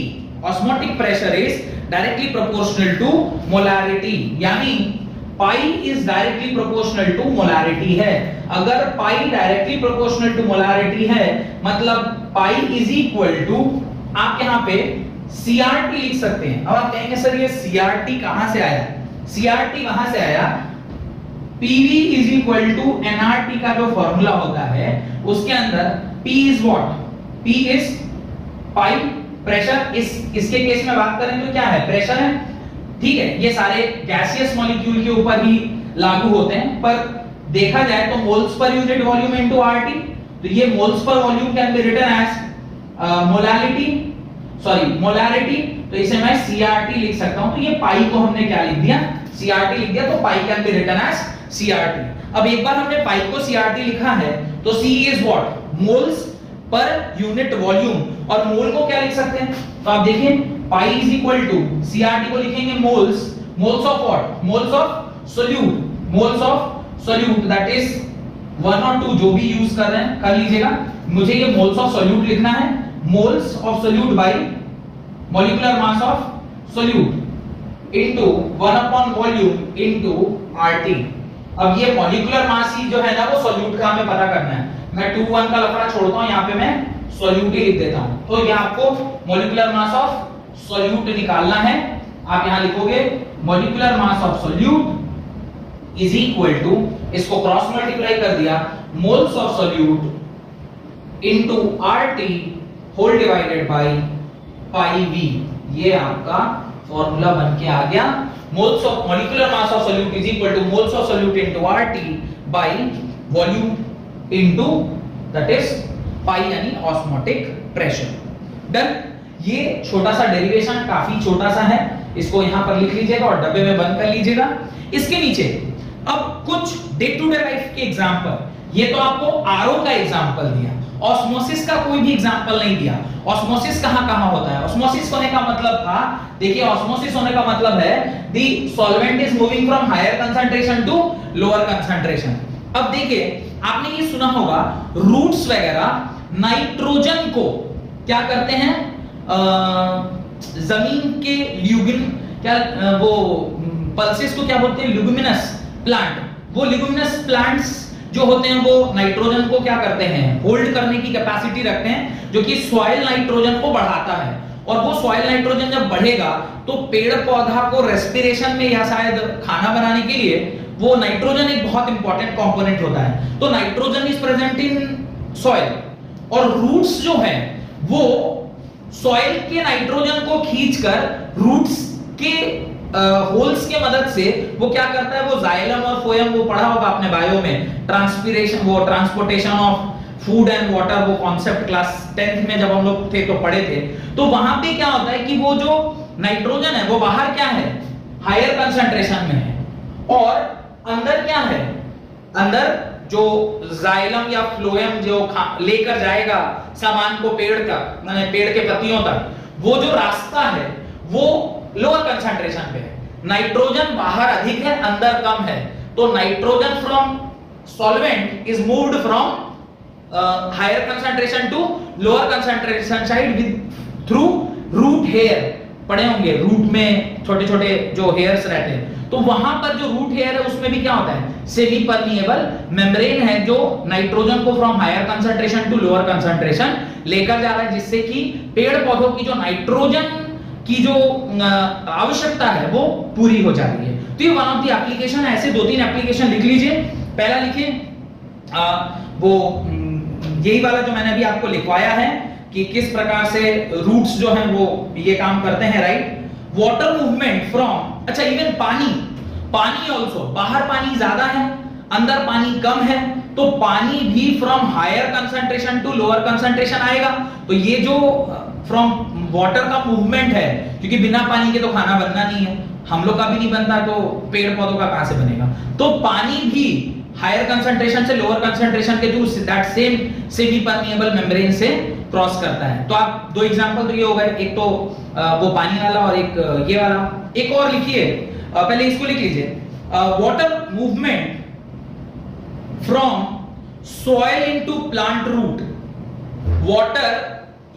Osmotic pressure is directly proportional to molarity, यानी pi is directly proportional to molarity है। अगर pi directly proportional to molarity है, मतलब पाई is equal to, आप यहां पे CRT लिख सकते हैं। अब आप कहेंगे सर ये CRT कहां से आया? CRT वहां से आया, PV is equal to NRT का जो फॉर्मूला होता है उसके अंदर P is what? P is pi pressure. इसके केस में बात करें तो क्या है? प्रेशर है, ठीक है। ये सारे गैसियस मॉलिक्यूल के ऊपर ही लागू होते हैं, पर देखा जाए तो moles per unit volume into RT, तो ये मोल्स पर volume can be written as molarity, तो इसे मैं CRT लिख सकता हूं। तो ये पाई को हमने क्या लिख दिया? CRT लिख दिया, तो pi can be written as CRT। अब एक बार हमने पाई को CRT लिखा है तो C इज व्हाट? मोल्स पर यूनिट वॉल्यूम, और मोल को क्या लिख सकते हैं? तो आप देखिए pi is equal to CRT को लिखेंगे moles, moles of what? Moles of solute, moles of solute that is 1 और 2 जो भी यूज कर रहे हैं कर लीजिएगा। मुझे ये मोल्स ऑफ सोल्यूट लिखना है, moles of solute by molecular mass of solute into 1 upon volume into RT। अब ये मॉलिक्यूलर मास ही जो है ना वो सोल्यूट का हमें पता करना है। मैं 2-1 का लफड़ा छोड़ता हूं, यहां पे मैं सोल्यूट ही लिख देता हूं। तो ये आपको मॉलिक्यूलर मास ऑफ सोल्यूट निकालना है। आप यहां लिखोगे molecular mass of solute is equal to, इसको क्रॉस मल्टीप्लाई कर दिया, moles of solute into RT whole divided by pi V। ये आपका फॉर्मूला बन के आ गया, moles of molecular mass of solute is equal to moles of solute into RT by volume into that is pi, यानी osmotic pressure. Done. ये छोटा सा डेरिवेशन काफी छोटा सा है, इसको यहां पर लिख लीजिएगा और डब्बे में बंद कर लीजिएगा। इसके नीचे अब कुछ डे टू डे लाइफ के एग्जांपल। ये तो आपको RO का एग्जांपल दिया, ऑस्मोसिस का कोई भी एग्जांपल नहीं दिया। ऑस्मोसिस कहां-कहां होता है? ऑस्मोसिस होने का मतलब था, देखिए ऑस्मोसिस होने का मतलब है the solvent is moving from higher concentration to lower concentration. अब देखिए आपने ये सुना होगा रूट्स वगैरह नाइट्रोजन को क्या करते हैं, जमीन के ल्यूगिन क्या वो पल्सेस को क्या बोलते हैं? Luminous plant. वो ल्यूमिनस प्लांट्स जो होते हैं वो नाइट्रोजन को क्या करते हैं? होल्ड करने की कैपेसिटी रखते हैं, जो कि सॉइल नाइट्रोजन को बढ़ाता है। और वो सॉइल नाइट्रोजन जब बढ़ेगा तो पेड़ पौधा को रेस्पिरेशन में या शायद खाना बनाने के लिए वो नाइट्रोजन एक बहुत इंपॉर्टेंट कंपोनेंट होता है। तो nitrogen is present in soil, और रूट्स जो है वो सॉइल के नाइट्रोजन को खींचकर रूट्स के होल्स के मदद से वो क्या करता है, वो जाइलम और फोएम, वो पढ़ा होगा आपने बायो में, ट्रांसपिरेशन, वो transportation of food and water, वो कॉन्सेप्ट क्लास 10th में जब हम लोग थे तो पढ़े थे। तो वहां पे क्या होता है कि वो जो नाइट्रोजन है वो बाहर क्या है? हायर कंसंट्रेशन में है, और अंदर क्या है? अंदर जो जाइलम या फ्लोएम जो लेकर जाएगा सामान को पेड़ तक, माने पेड़ के पत्तियों तक, वो जो रास्ता है वो लोअर कंसंट्रेशन पे है। नाइट्रोजन बाहर अधिक है, अंदर कम है, तो nitrogen from solvent is moved from higher concentration to lower concentrated sunshine with through root hair, पढ़े होंगे रूट में छोटे छोटे जो हेयर्स रहते हैं, तो वहां पर जो रूट हेयर है उसमें भी क्या होता है, सेमी परमिएबल मेम्ब्रेन है जो नाइट्रोजन को from higher concentration to lower concentration लेकर जा रहा है, जिससे कि पेड़ पौधों की जो नाइट्रोजन की जो आवश्यकता है वो पूरी हो जा रही है। तो ये वन ऑफ द एप्लीकेशन है, ऐसे दो तीन एप्लीकेशन लिख लीजिए। पहला लिखिए वो यही वाला जो मैंने अभी आपको लिखवाया है कि किस प्रकार से रूट्स जो हैं वो ये काम करते हैं, राइट। वाटर मूवमेंट फ्रॉम, अच्छा इवन पानी, पानी ऑल्सो, बाहर पानी ज्यादा है अंदर पानी कम है, तो पानी भी from higher concentration to lower concentration आएगा। तो ये जो फ्रॉम वाटर का मूवमेंट है, क्योंकि बिना पानी के तो खाना बनना नहीं है, हम लोग का भी नहीं बनता, तो पेड़ पौधों का कहां से बनेगा। तो पानी भी हायर कंसंट्रेशन से लोअर कंसंट्रेशन के through that same semi permeable membrane से क्रॉस करता है। तो आप दो एग्जांपल तो ये हो गए, एक तो वो पानी वाला और एक ये वाला। एक और लिखिए, पहले इसको लिख लीजिए, water movement from soil into plant root, water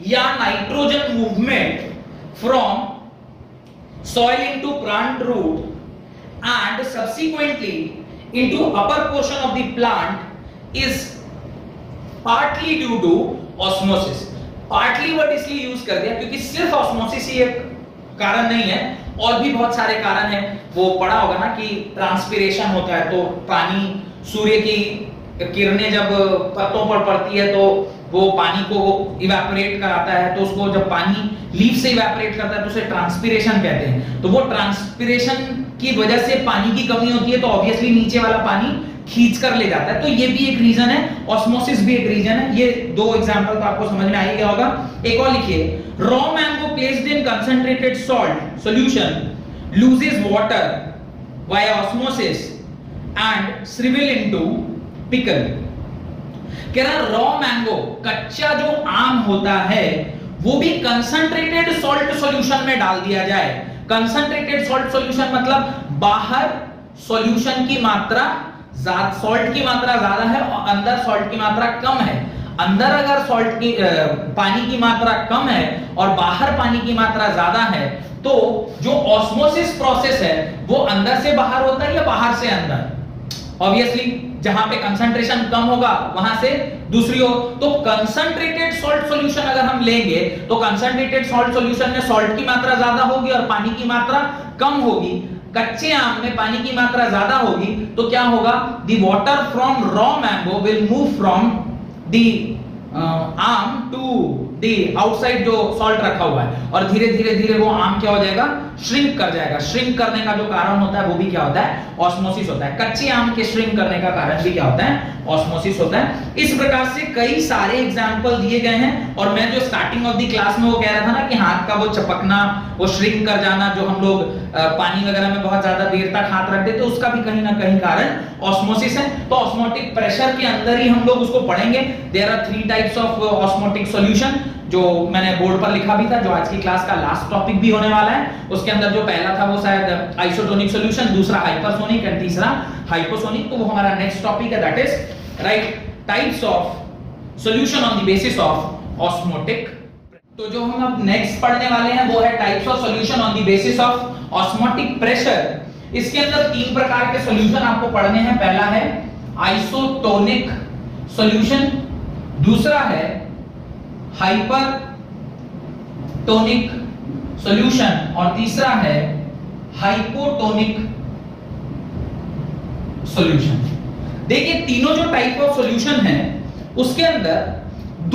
या nitrogen movement from soil into plant root and subsequently into upper portion of the plant is partly due to osmosis. Partly word इसलिए यूज कर दिया क्योंकि सिर्फ osmosis ही एक कारण नहीं है, और भी बहुत सारे कारण हैं। वो पढ़ा होगा ना कि ट्रांसपिरेशन होता है, तो पानी सूर्य की किरणें जब पत्तों पर पड़ती है तो वो पानी को इवेपोरेट कराता है, तो उसको जब पानी लीफ से इवेपोरेट करता है तो उसे ट्रांसपिरेशन कहते हैं। तो वो ट्रांसपिरेशन की वजह से पानी की कमी होती है, तो ऑब्वियसली नीचे वाला पानी खींच कर ले जाता है, तो ये भी एक रीजन है, ऑस्मोसिस भी एक रीजन है। ये दो एग्जांपल तो आपको समझ में आ ही गया होगा। एक और लिखिए, raw mango placed in concentrated salt solution loses water by osmosis and shrivel into pickle। कह रहा रॉ मैंगो, कच्चा जो आम होता है वो भी कंसंट्रेटेड सॉल्ट सॉल्यूशन में डाल दिया जाए। कंसंट्रेटेड सॉल्ट सॉल्यूशन मतलब बाहर सॉल्यूशन की मात्रा, सॉल्ट की मात्रा ज्यादा है और अंदर सॉल्ट की मात्रा कम है। अंदर अगर सॉल्ट की पानी की मात्रा कम है और बाहर पानी की मात्रा ज्यादा है, तो जो ऑस्मोसिस प्रोसेस है वो अंदर से बाहर होता है या बाहर से अंदर। ऑब्वियसली जहां पे कंसंट्रेशन कम होगा वहां से दूसरी हो, तो कंसंट्रेटेड सॉल्ट सॉल्यूशन अगर हम लेंगे तो कंसंट्रेटेड सॉल्ट सॉल्यूशन में सॉल्ट की मात्रा ज्यादा होगी और पानी की मात्रा कम होगी। कच्चे आम में पानी की मात्रा ज्यादा होगी, तो क्या होगा, the water from raw mango will move from the आम टू दी आउटसाइड जो सॉल्ट रखा हुआ है, और धीरे धीरे धीरे वो आम क्या हो जाएगा, श्रिंक कर जाएगा। श्रिंक करने का जो कारण होता है वो भी क्या होता है, ऑस्मोसिस होता है। कच्चे आम के श्रिंक करने का कारण भी क्या होता है, ऑस्मोसिस होता है। इस प्रकार से कई सारे एग्जांपल दिए गए हैं, और मैं जो स्टार्टिंग ऑफ दी क्लास में वो कह रहा था ना कि हाथ का वो चपकना, वो श्रिंक कर जाना, जो हम लोग पानी वगैरह में बहुत ज्यादा देर तक हाथ रख देते, तो उसका भी कहीं ना कहीं कारण ऑस्मोसिस है। तो ऑस्मोटिक प्रेशर के अंदर ही हम लोग उसको पढ़ेंगे। There are 3 types of osmotic solution, जो मैंने बोर्ड पर लिखा भी था, जो आज की क्लास का लास्ट टॉपिक भी होने वाला है। उसके अंदर जो पहला था वो शायद आइसोटोनिक सॉल्यूशन, दूसरा हाइपरसोनिक और तीसरा हाइपोसोनिक। तो वो हमारा नेक्स्ट टॉपिक है, that is right types of solution on the basis of osmotic. तो जो हम अब नेक्स्ट पढ़ने वाले हैं वो है types of solution on the basis of osmotic pressure. इसके अंदर तीन प्रकार के सॉल्यूशन आपको पढ़ने हैं। पहला है आइसोटोनिक सॉल्यूशन, दूसरा है हाइपरटोनिक सॉल्यूशन और तीसरा है हाइपोटोनिक सॉल्यूशन। देखिए तीनों जो टाइप ऑफ सॉल्यूशन है उसके अंदर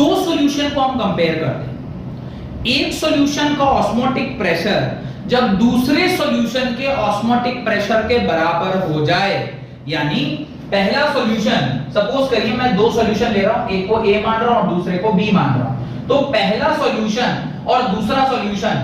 दो सॉल्यूशन को हम कंपेयर करते हैं। एक सॉल्यूशन का ऑस्मोटिक प्रेशर जब दूसरे सॉल्यूशन के ऑस्मोटिक प्रेशर के बराबर हो जाए, यानी पहला सॉल्यूशन, सपोज करिए मैं दो सॉल्यूशन ले रहा हूं, एक को ए मान रहा हूं और दूसरे को बी मान रहा हूं, तो पहला सॉल्यूशन और दूसरा solution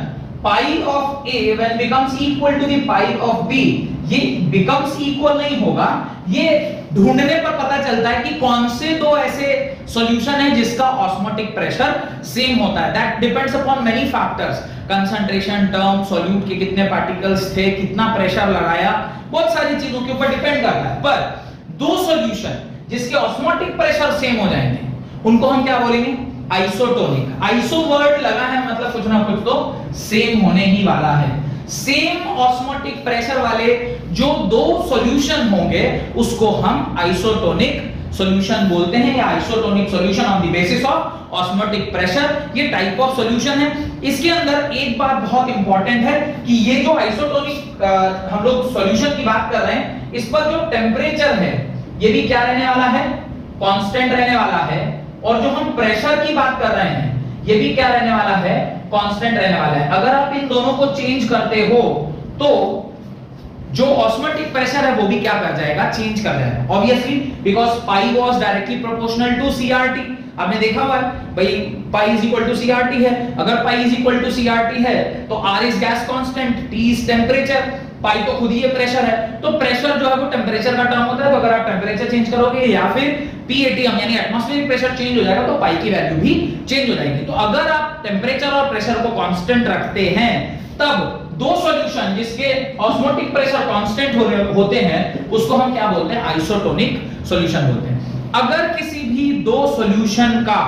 pi of A when becomes equal to the pi of B, ये बिकम्स इक्वल नहीं होगा, ये ढूंढने पर पता चलता है कि कौन से दो ऐसे सॉल्यूशन है जिसका ऑस्मोटिक प्रेशर सेम होता है। That depends upon many factors, concentration, term, solute के कितने पार्टिकल्स थे, कितना प्रेशर लगाया, बहुत सारी चीजों के ऊपर डिपेंड करता है। पर दो सॉल्यूशन जिसके ऑस्मोटिक प्रेशर सेम हो जाएंगे उनको हम क्या बोलेंगे, आइसोटोनिक, आइसो वर्ड लगा है मतलब कुछ ना कुछ तो सेम होने ही वाला है। सेम ऑस्मोटिक प्रेशर वाले जो दो सॉल्यूशन होंगे उसको हम आइसोटोनिक सॉल्यूशन बोलते हैं या isotonic solution on the basis of osmotic pressure. ये टाइप ऑफ सॉल्यूशन है। इसके अंदर एक बात बहुत इंपॉर्टेंट है कि ये जो आइसोटोनिक हम लोग सॉल्यूशन की बात कर रहे हैं, इस पर जो टेम्परेचर है ये भी क्या रहने वाला है, कांस्टेंट रहने वाला है। और जो हम प्रेशर की बात कर रहे हैं ये भी क्या रहने वाला है, कांस्टेंट रहने वाला है। अगर आप इन दोनों को चेंज करते हो तो जो ऑस्मोटिक प्रेशर है वो भी क्या कर जाएगा, चेंज कर जाएगा obviously, because pi was directly proportional to CRT. आपने देखा हुआ है भाई pi is equal to CRT है। अगर pi is equal to CRT है तो R is gas constant, T is temperature, pi तो खुद ही ये प्रेशर है, तो प्रेशर जो है वो टेम्परेचर का टर्म होता है। तो अगर आप टेम्परेचर चेंज करोगे या फिर PATM यानी एटमॉस्फेरिक प्रेशर चेंज हो जाएगा तो पाई की वैल्यू भी चेंज हो जाएगी। तो अगर आप टेम्परेचर और प्रेशर को कांस्टेंट रखते हैं तब दो सॉल्यूशन जिसके ऑस्मोटिक प्रेशर कांस्टेंट होते हैं उसको हम क्या बोलते हैं, आइसोटोनिक सॉल्यूशन बोलते हैं। अगर किसी भी दो सॉल्यूशन का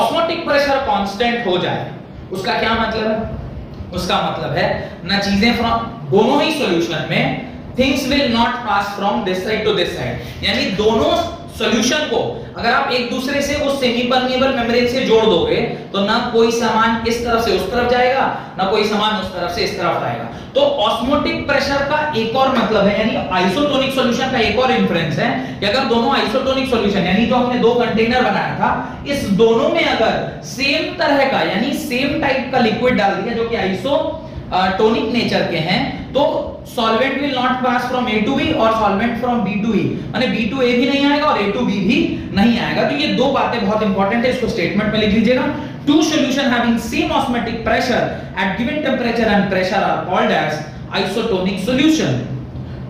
ऑस्मोटिक प्रेशर कांस्टेंट हो जाए उसका क्या मतलब है, उसका मतलब है ना चीजें फ्रॉम दोनों ही सॉल्यूशन में things will not pass from this side to this side, यानी दोनों सॉल्यूशन को अगर आप एक दूसरे से वो सेमी परमिएबल मेम्ब्रेन से जोड़ दोगे तो ना कोई सामान इस तरफ से उस तरफ जाएगा, ना कोई सामान उस तरफ से इस तरफ आएगा। तो ऑस्मोटिक प्रेशर का एक और मतलब है, यानी आइसोटोनिक सॉल्यूशन का एक और इंफ्रेंस है कि अगर दोनों आइसोटोनिक सॉल्यूशन यानी जो हमने दो कंटेनर बनाया था इस दोनों में अगर सेम तरह का यानी सेम टाइप का लिक्विड डाल दिया जो कि आइसोटोनिक नेचर के हैं तो solvent will not pass from A to B और solvent from B to E, माने बी टू ए भी नहीं आएगा और ए टू बी भी नहीं आएगा। तो ये दो बातें बहुत इंपॉर्टेंट है, इसको स्टेटमेंट में लिख लीजिएगा। Two solution having same osmotic pressure at given temperature and pressure are called as isotonic solution.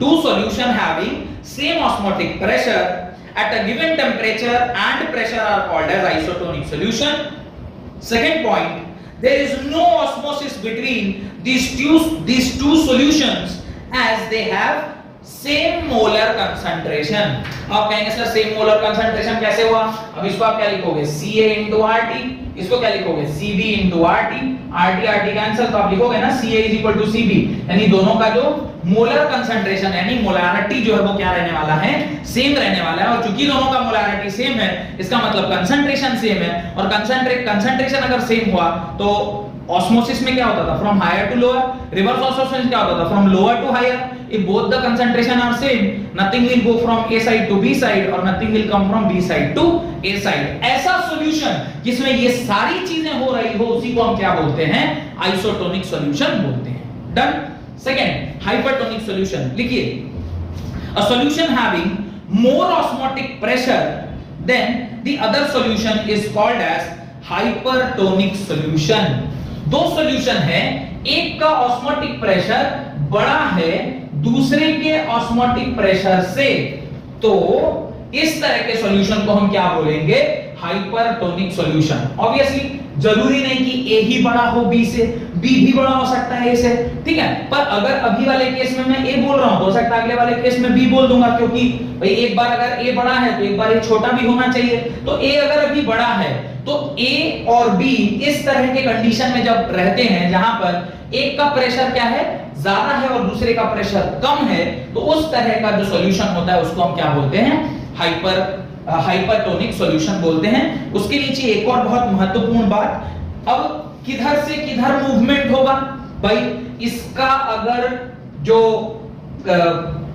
Two solution having same osmotic pressure at a given temperature and pressure are called as isotonic solution. Second point, there is no osmosis between these two solutions as they have same molar concentration. आप कहेंगे sir same molar concentration कैसे हुआ? अब इसको आप क्या लिखोगे Ca into RT, इसको क्या लिखोगे Cb into RT, RT RT cancel, तो आप लिखोगे ना Ca is equal to Cb, यानी दोनों का जो मोलर कंसंट्रेशन यानी मोलारिटी जो है वो क्या रहने वाला है, सेम रहने वाला है। और चूंकि दोनों का मोलारिटी सेम है इसका मतलब कंसंट्रेशन सेम है, और कंसंट्रेशन अगर सेम हुआ तो ऑस्मोसिस में क्या होता था, from higher to lower. Reverse osmosis क्या होता था, from lower to higher. If both the concentration are same nothing will go from A side to B side और nothing will come from B side to A side. ऐसा solution जिसमें ये सारी चीजें हो रही हो उसी को हम क्या बोलते हैं, आइसोटोनिक सॉल्यूशन बोलते हैं। डन। सेकंड, हाइपरटोनिक सॉल्यूशन लिखिए, a solution having more osmotic pressure than the other solution is called as hypertonic solution. दो सॉल्यूशन है, एक का ऑस्मोटिक प्रेशर बड़ा है दूसरे के ऑस्मोटिक प्रेशर से, तो इस तरह के सॉल्यूशन को हम क्या बोलेंगे, हाइपरटोनिक सॉल्यूशन। ऑब्वियसली जरूरी नहीं कि ए ही बड़ा हो बी से, बी भी बड़ा हो सकता है ए से, ठीक है। पर अगर अभी वाले केस में मैं ए बोल रहा हूं, हो सकता है अगले वाले केस में बी बोल दूंगा, क्योंकि भाई एक बार अगर ए बड़ा है तो एक बार ए छोटा भी होना चाहिए। तो ए अगर अभी बड़ा है तो A और B इस तरह के कंडीशन में जब रहते हैं जहां पर एक का प्रेशर क्या है, ज्यादा है और दूसरे का प्रेशर कम है, तो उस तरह का जो सॉल्यूशन होता है उसको हम क्या बोलते हैं, हाइपरटोनिक सॉल्यूशन बोलते हैं। उसके नीचे एक और बहुत महत्वपूर्ण बात, अब किधर से किधर मूवमेंट होगा भाई, इसका अगर जो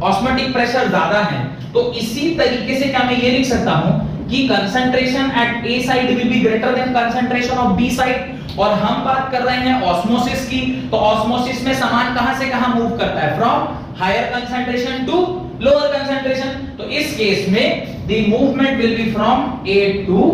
ऑस्मोटिक प्रेशर ज्यादा है तो इसी तरीके से क्या मैं ये लिख सकता हूं कि concentration at A side will be greater than concentration of B side. और हम बात कर रहे हैं ऑस्मोसिस की, तो ऑस्मोसिस में सामान कहां से कहां मूव करता है, from higher concentration to lower concentration. तो इस केस में the movement will be from A to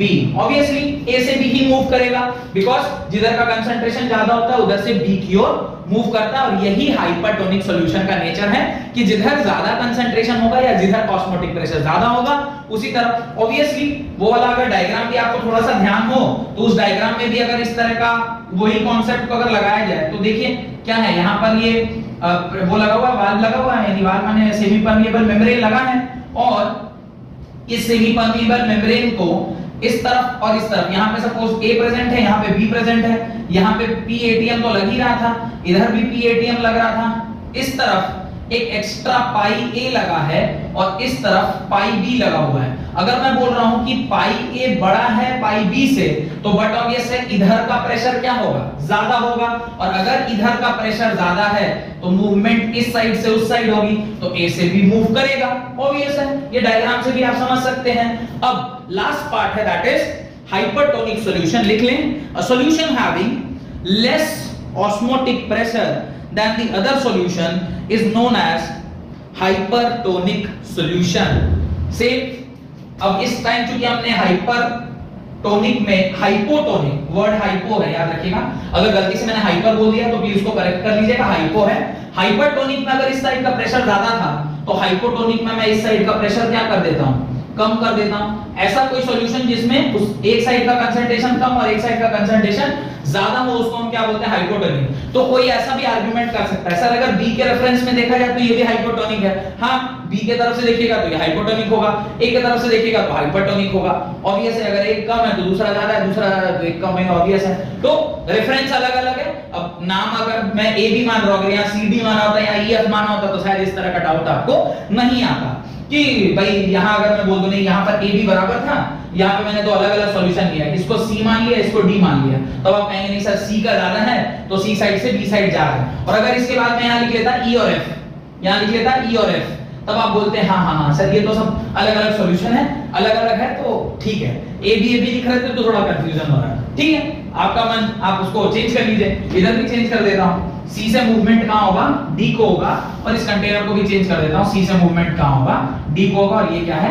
B. Obviously A से बी ही मूव करेगा बिकॉज जिधर का कंसंट्रेशन ज्यादा होता है उधर से बी की ओर मूव करता है। और यही हाइपरटोनिक सॉल्यूशन का नेचर है कि जिधर ज्यादा कंसंट्रेशन होगा या जिधर ऑस्मोटिक प्रेशर ज्यादा होगा उसी तरफ। ऑब्वियसली वो वाला अगर डायग्राम भी आपको थोड़ा सा ध्यान हो तो उस डायग्राम में भी अगर इस तरह का वही कॉन्सेप्ट को अगर लगाया जाए तो देखिए क्या है, यहाँ पर ये वो लगा हुआ वाल्व लगा हुआ है, वाल्व माने सेमी परमिएबल मेम्ब्रेन लगा है, और इस सेमी परमिएबल मेम्ब्रेन को इस तरफ और इस तरफ। यहाँ पे सपोज A प्रेजेंट है, यहाँ पे B प्रेजेंट है, यहाँ पे P ATM तो लग ही रहा था, इधर भी P ATM लग रहा था। इस तरफ एक एक्स्ट्रा पाई A लगा है और इस तरफ पाई B लगा हुआ है। अगर मैं बोल रहा हूँ कि पाई A बड़ा है पाई B से, तो बट ऑब्वियस है इधर का प्रेशर क्या होगा, ज्यादा होगा। और अगर इधर का प्रेशर ज्यादा है तो मूवमेंट इस साइड से उस साइड होगी, तो A से भी मूव करेगा, ऑब्वियस है। ये डायग्राम से भी आप समझ सकते हैं। अब लास्ट पार्ट है दैट इज हाइपरटोनिक सॉल्यूशन। लिख लें, a solution having less osmotic pressure than the other solution is known as hypertonic solution. से अब इस टाइम चूंकि हमने हाइपरटोनिक में हाइपोटोनिक, वर्ड हाइपो है याद रखिएगा, अगर गलती से मैंने हाइपर बोल दिया तो प्लीज इसको करेक्ट कर लीजिएगा, हाइपो है। हाइपरटोनिक में अगर इस साइड का प्रेशर ज्यादा था तो हाइपोटोनिक में मैं इस साइड का प्रेशर क्या कर देता हूं, कम कर देता हूं। ऐसा कोई सॉल्यूशन जिसमें उस एक साइड का कंसंट्रेशन कम और एक साइड का कंसंट्रेशन ज्यादा हो, उसको हम क्या बोलते हैं, हाइपोटोनिक। तो कोई ऐसा भी आर्गुमेंट कर सकता है सर अगर बी के रेफरेंस में देखा जाए तो ये भी हाइपोटोनिक है। हां, बी के तरफ से देखिएगा तो ये हाइपोटोनिक होगा, ए के तरफ से देखिएगा तो हाइपरटोनिक होगा। ऑब्वियस है, अगर एक कम है तो दूसरा ज्यादा है, दूसरा तो एक कम है, ऑब्वियस है। तो रेफरेंस अलग-अलग है। अब नाम अगर मैं ए भी मान रहा हूं, अगर यहां सी डी माना होता या ई एफ माना होता तो शायद इस तरह का डाउट आपको नहीं आता कि भाई यहाँ अगर मैं बोल दूं नहीं यहाँ पर ए भी बराबर था, यहाँ पे मैंने तो अलग अलग सॉल्यूशन लिया, इसको सी मान लिया, इसको डी मान लिया, तब तो आप कहेंगे नहीं सर सी का ज्यादा है तो सी साइड से बी साइड जा रहा है। और अगर इसके बाद मैं यहाँ लिख लेता ई और एफ, यहाँ लिख लेता ई और एफ, तब आप बोलते हैं हाँ हाँ हाँ सर ये तो सब अलग अलग सॉल्यूशन है, अलग अलग है तो ठीक है। ए बी लिख रहे थे तो थोड़ा कंफ्यूजन हो रहा है, ठीक है, आपका मन, आप उसको चेंज कर लीजिए। इधर भी चेंज कर देता हूँ, C से मूवमेंट कहाँ होगा, D को होगा, और इस कंटेनर को भी चेंज कर देता हूँ, C से मूवमेंट कहाँ होगा, D को होगा, और ये क्या है,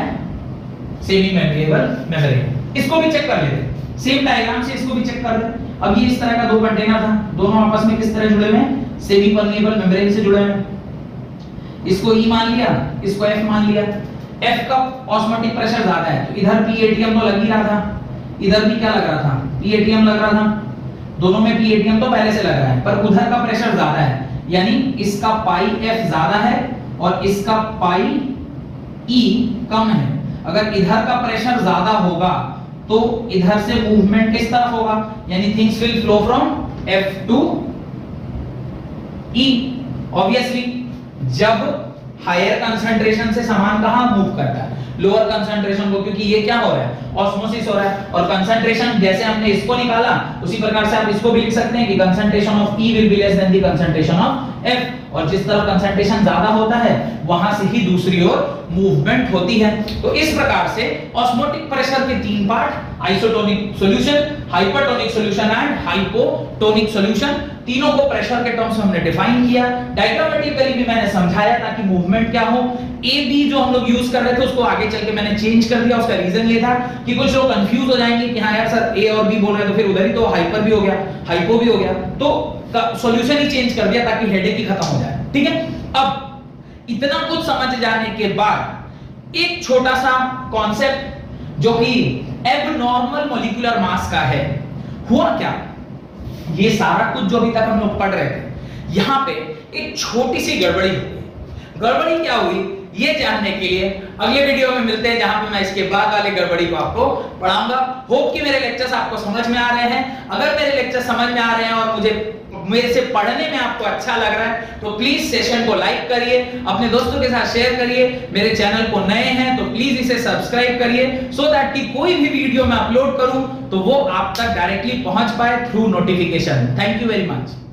सेमी मेमोरेबल मेमोरी। इसको भी चेक कर लेते, सेम डायग्राम से इसको भी चेक कर लेते। अब ये इस तरह का दो कंटेनर था, दोनों आपस में किस तरह जुड़े हुए हैं, सेमी परमेबल मेम्ब्रेन से जुड़े हैं। इसको E मान लिया, इसको F मान लिया। F का ऑस्मोटिक प्रेशर ज्यादा है तो इधर P ATM तो लग ही रहा था, इधर भी क्या लग रहा था, P ATM लग रहा था, दोनों में P ATM तो पहले से लग रहा है, पर उधर का प्रेशर ज्यादा है, यानी इसका पाई F ज्यादा है और इसका पाई E कम है। अगर इधर का प्रेशर ज्यादा होगा तो इधर से मूवमेंट किस तरफ होगा, यानी things will flow from F to E। Obviously जब हायर कंसंट्रेशन से सामान कहां मूव करता है, लोअर कंसंट्रेशन को, क्योंकि ये क्या हो रहा है, ऑस्मोसिस हो रहा है। और कंसंट्रेशन जैसे हमने इसको निकाला उसी प्रकार से आप इसको भी लिख सकते हैं कि concentration of E will be less than the concentration of F। और जिस तरफ कंसंट्रेशन ज्यादा होता है वहां से ही दूसरी ओर मूवमेंट होती है। तो इस प्रकार से ऑस्मोटिक प्रेशर के तीन part, isotonic solution, hypertonic solution and hypotonic solution, तीनों को प्रेशर के टर्म्स में हमने डिफाइन किया। डायग्रामेटिकली भी मैंने समझाया ताकि मूवमेंट क्या हो। ए बी जो हम लोग यूज कर रहे थे उसको आगे चल के मैंने चेंज कर दिया, उसका रीजन ये था कि कुछ लोग कंफ्यूज हो जाएंगे कि हाँ यार सर ए और बी बोल रहे हैं तो फिर उधर ही तो हाइपर भी हो गया हाइपो भी हो गया, तो सॉल्यूशन ही चेंज कर दिया ताकि हेडेक ही खत्म हो जाए, ठीक है। अब इतना कुछ समझ जाने के बाद एक छोटा सा कॉन्सेप्ट जो कि एबनॉर्मल मॉलिक्यूलर मास का है। हुआ क्या, ये सारा कुछ जो अभी तक हम लोग पढ़ रहे थे यहाँ पे एक छोटी सी गड़बड़ी हो गई। गड़बड़ी क्या हुई ये जानने के लिए अगले वीडियो में मिलते हैं, जहां पे मैं इसके बाद वाले गड़बड़ी को आपको पढ़ाऊंगा। होप कि मेरे लेक्चर्स आपको समझ में आ रहे हैं। अगर मेरे लेक्चर समझ में आ रहे हैं और मेरे से पढ़ने में आपको अच्छा लग रहा है तो प्लीज सेशन को लाइक करिए, अपने दोस्तों के साथ शेयर करिए। मेरे चैनल को नए हैं तो प्लीज इसे सब्सक्राइब करिए, सो दैट कि कोई भी वीडियो मैं अपलोड करूं तो वो आप तक डायरेक्टली पहुंच पाए through notification. Thank you very much.